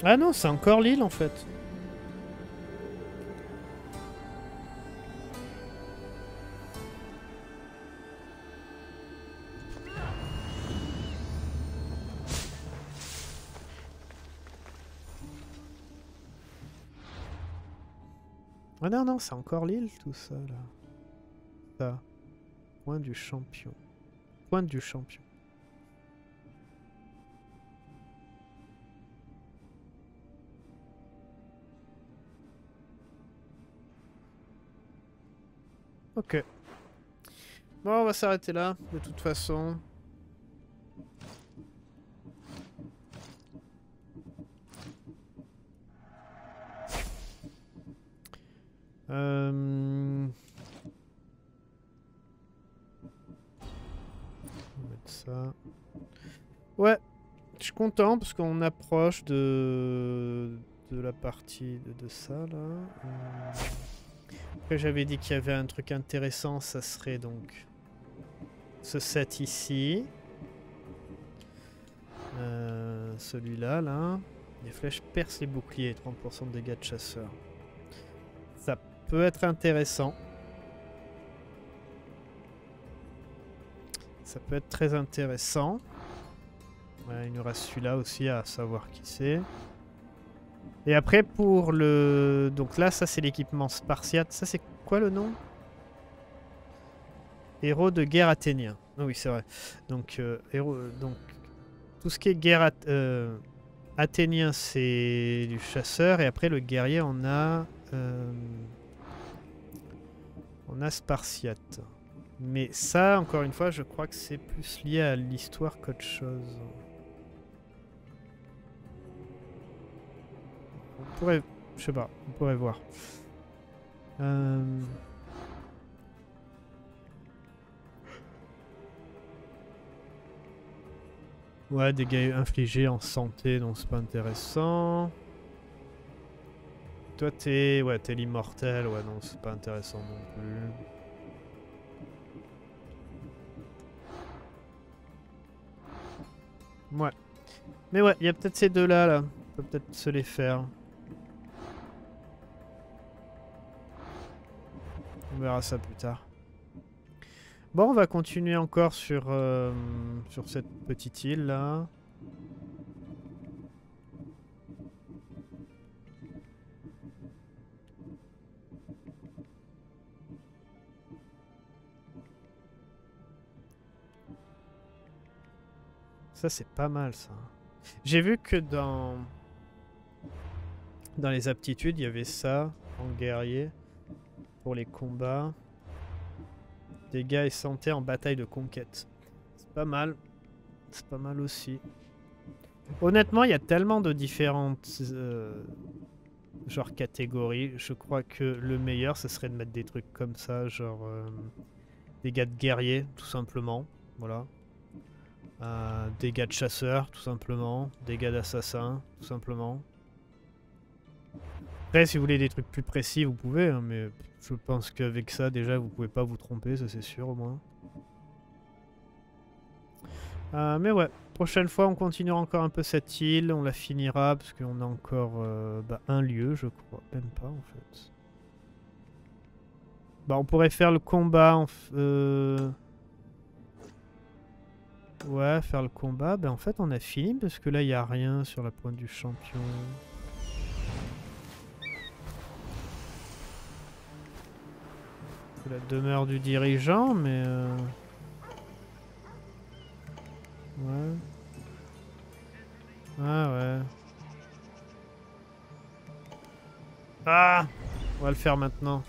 Ah non, c'est encore l'île en fait. Ah non, non, c'est encore l'île tout ça là. Ça. Point du champion. Point du champion. Ok. Bon, on va s'arrêter là, de toute façon. Euh... On va mettre ça. Ouais, je suis content parce qu'on approche de... de la partie de, de ça là. Euh... Après j'avais dit qu'il y avait un truc intéressant, ça serait donc ce set ici. Euh, Celui-là, là. Les flèches percent les boucliers, trente pour cent de dégâts de chasseur. Ça peut être intéressant. Ça peut être très intéressant. Ouais, il nous reste celui-là aussi à savoir qui c'est. Et après pour le... Donc là, ça c'est l'équipement spartiate. Ça c'est quoi le nom? Héros de guerre athénien. Oh, oui, c'est vrai. Donc, euh, héros... Donc tout ce qui est guerre ath... euh, athénien, c'est du chasseur. Et après le guerrier, on a... Euh... On a spartiate. Mais ça, encore une fois, je crois que c'est plus lié à l'histoire qu'autre chose. On pourrait, je sais pas, on pourrait voir. Euh... Ouais, dégâts infligés en santé, donc c'est pas intéressant. Toi, t'es ouais, t'es l'immortel, ouais, non, c'est pas intéressant non plus. Ouais. Mais ouais, il y a peut-être ces deux-là, là. On peut peut-être se les faire. On verra ça plus tard. Bon, on va continuer encore sur, euh, sur cette petite île-là. Ça, c'est pas mal, ça. J'ai vu que dans... dans les aptitudes, il y avait ça, en guerrier, pour les combats. Dégâts et santé en bataille de conquête. C'est pas mal. C'est pas mal aussi. Honnêtement, il y a tellement de différentes... Euh, genre catégories. Je crois que le meilleur, ce serait de mettre des trucs comme ça, genre... Euh, dégâts de guerrier, tout simplement. Voilà. Euh, dégâts de chasseur, tout simplement. Dégâts d'assassin, tout simplement. Après, si vous voulez des trucs plus précis, vous pouvez, hein, mais je pense qu'avec ça, déjà, vous pouvez pas vous tromper, ça c'est sûr, au moins. Euh, mais ouais, prochaine fois, on continuera encore un peu cette île, on la finira, parce qu'on a encore euh, bah, un lieu, je crois. Même pas, en fait. Bah, on pourrait faire le combat... En f euh... Ouais, faire le combat, ben en fait on a fini parce que là il n'y a rien sur la pointe du champion. C'est la demeure du dirigeant, mais... Euh... Ouais. Ah ouais. Ah, on va le faire maintenant.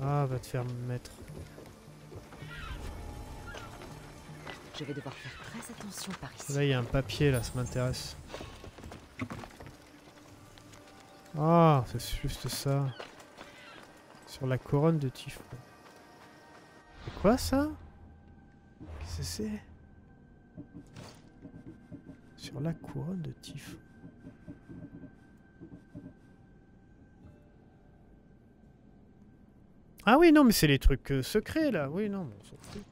Ah, va te faire mettre. Je vais devoir faire très attention par ici. Là, il y a un papier, là, ça m'intéresse. Ah, c'est juste ça. Sur la couronne de Typhon. C'est quoi, ça? Qu'est-ce que c'est? Sur la couronne de Typhon. Ah oui, non, mais c'est les trucs euh, secrets, là. Oui, non, mais on s'en fout.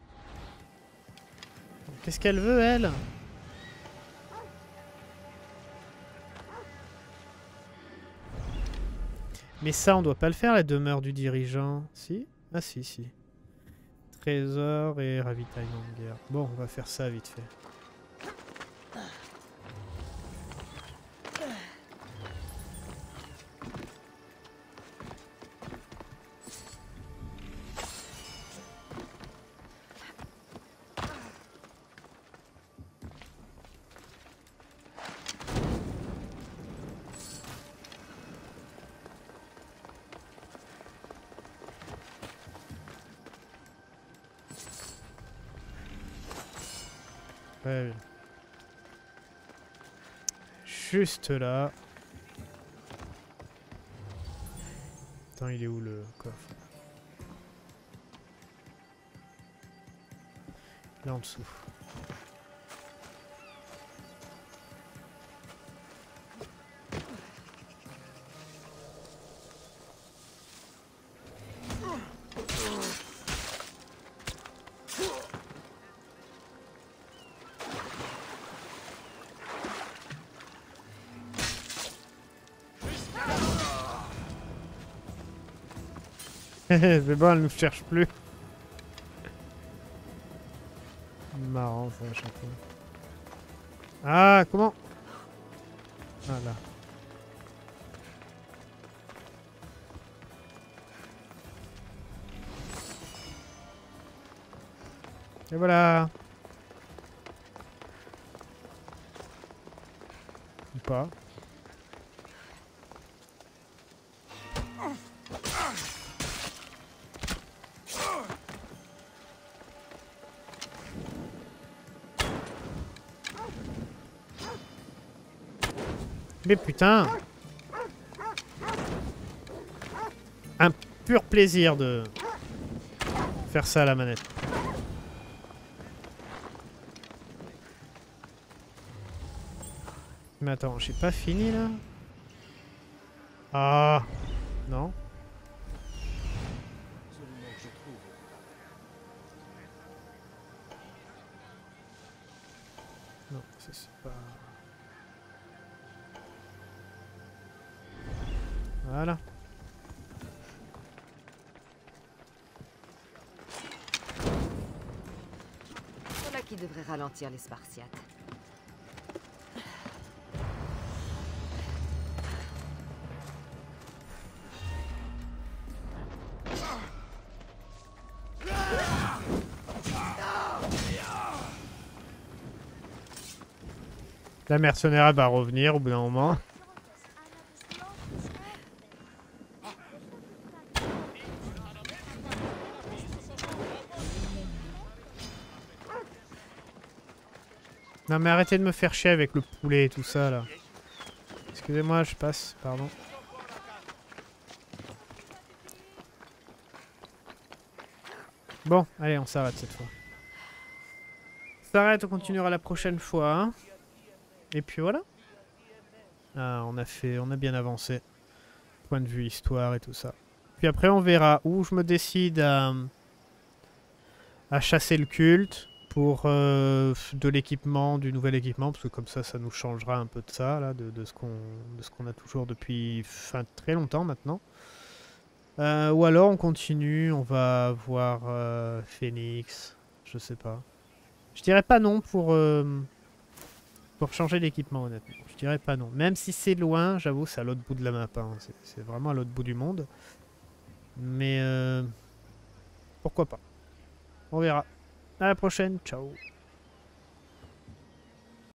Qu'est-ce qu'elle veut, elle? Mais ça, on doit pas le faire, la demeure du dirigeant. Si? Ah si, si. Trésor et ravitaillement de guerre. Bon, on va faire ça vite fait. Juste là, Attends, il est où le coffre? Là en dessous. C'est bon, elle nous cherche plus. Marrant ça à chaque fois. Ah, comment? Voilà. Et voilà. Ou pas. Mais putain, un pur plaisir de faire ça à la manette. Mais attends, j'ai pas fini là? Ah non. Non, ça c'est pas... Voilà. Voilà qui devrait ralentir les Spartiates. La mercenaire va revenir au bout d'un moment. Non mais arrêtez de me faire chier avec le poulet et tout ça là. Excusez-moi, je passe, pardon. Bon, allez, on s'arrête cette fois. On s'arrête, on continuera la prochaine fois. Hein. Et puis voilà. Ah, on a fait, on a bien avancé. Point de vue histoire et tout ça. Puis après on verra où je me décide à, à chasser le culte. Pour euh, de l'équipement, du nouvel équipement, parce que comme ça, ça nous changera un peu de ça, là, de, de ce qu'on de ce qu'on a toujours depuis fin, très longtemps maintenant. Euh, ou alors on continue, on va voir euh, Phoenix, je sais pas. Je dirais pas non pour, euh, pour changer d'équipement, honnêtement. Je dirais pas non. Même si c'est loin, j'avoue, c'est à l'autre bout de la map, hein. C'est vraiment à l'autre bout du monde. Mais euh, pourquoi pas. On verra. À la prochaine, ciao.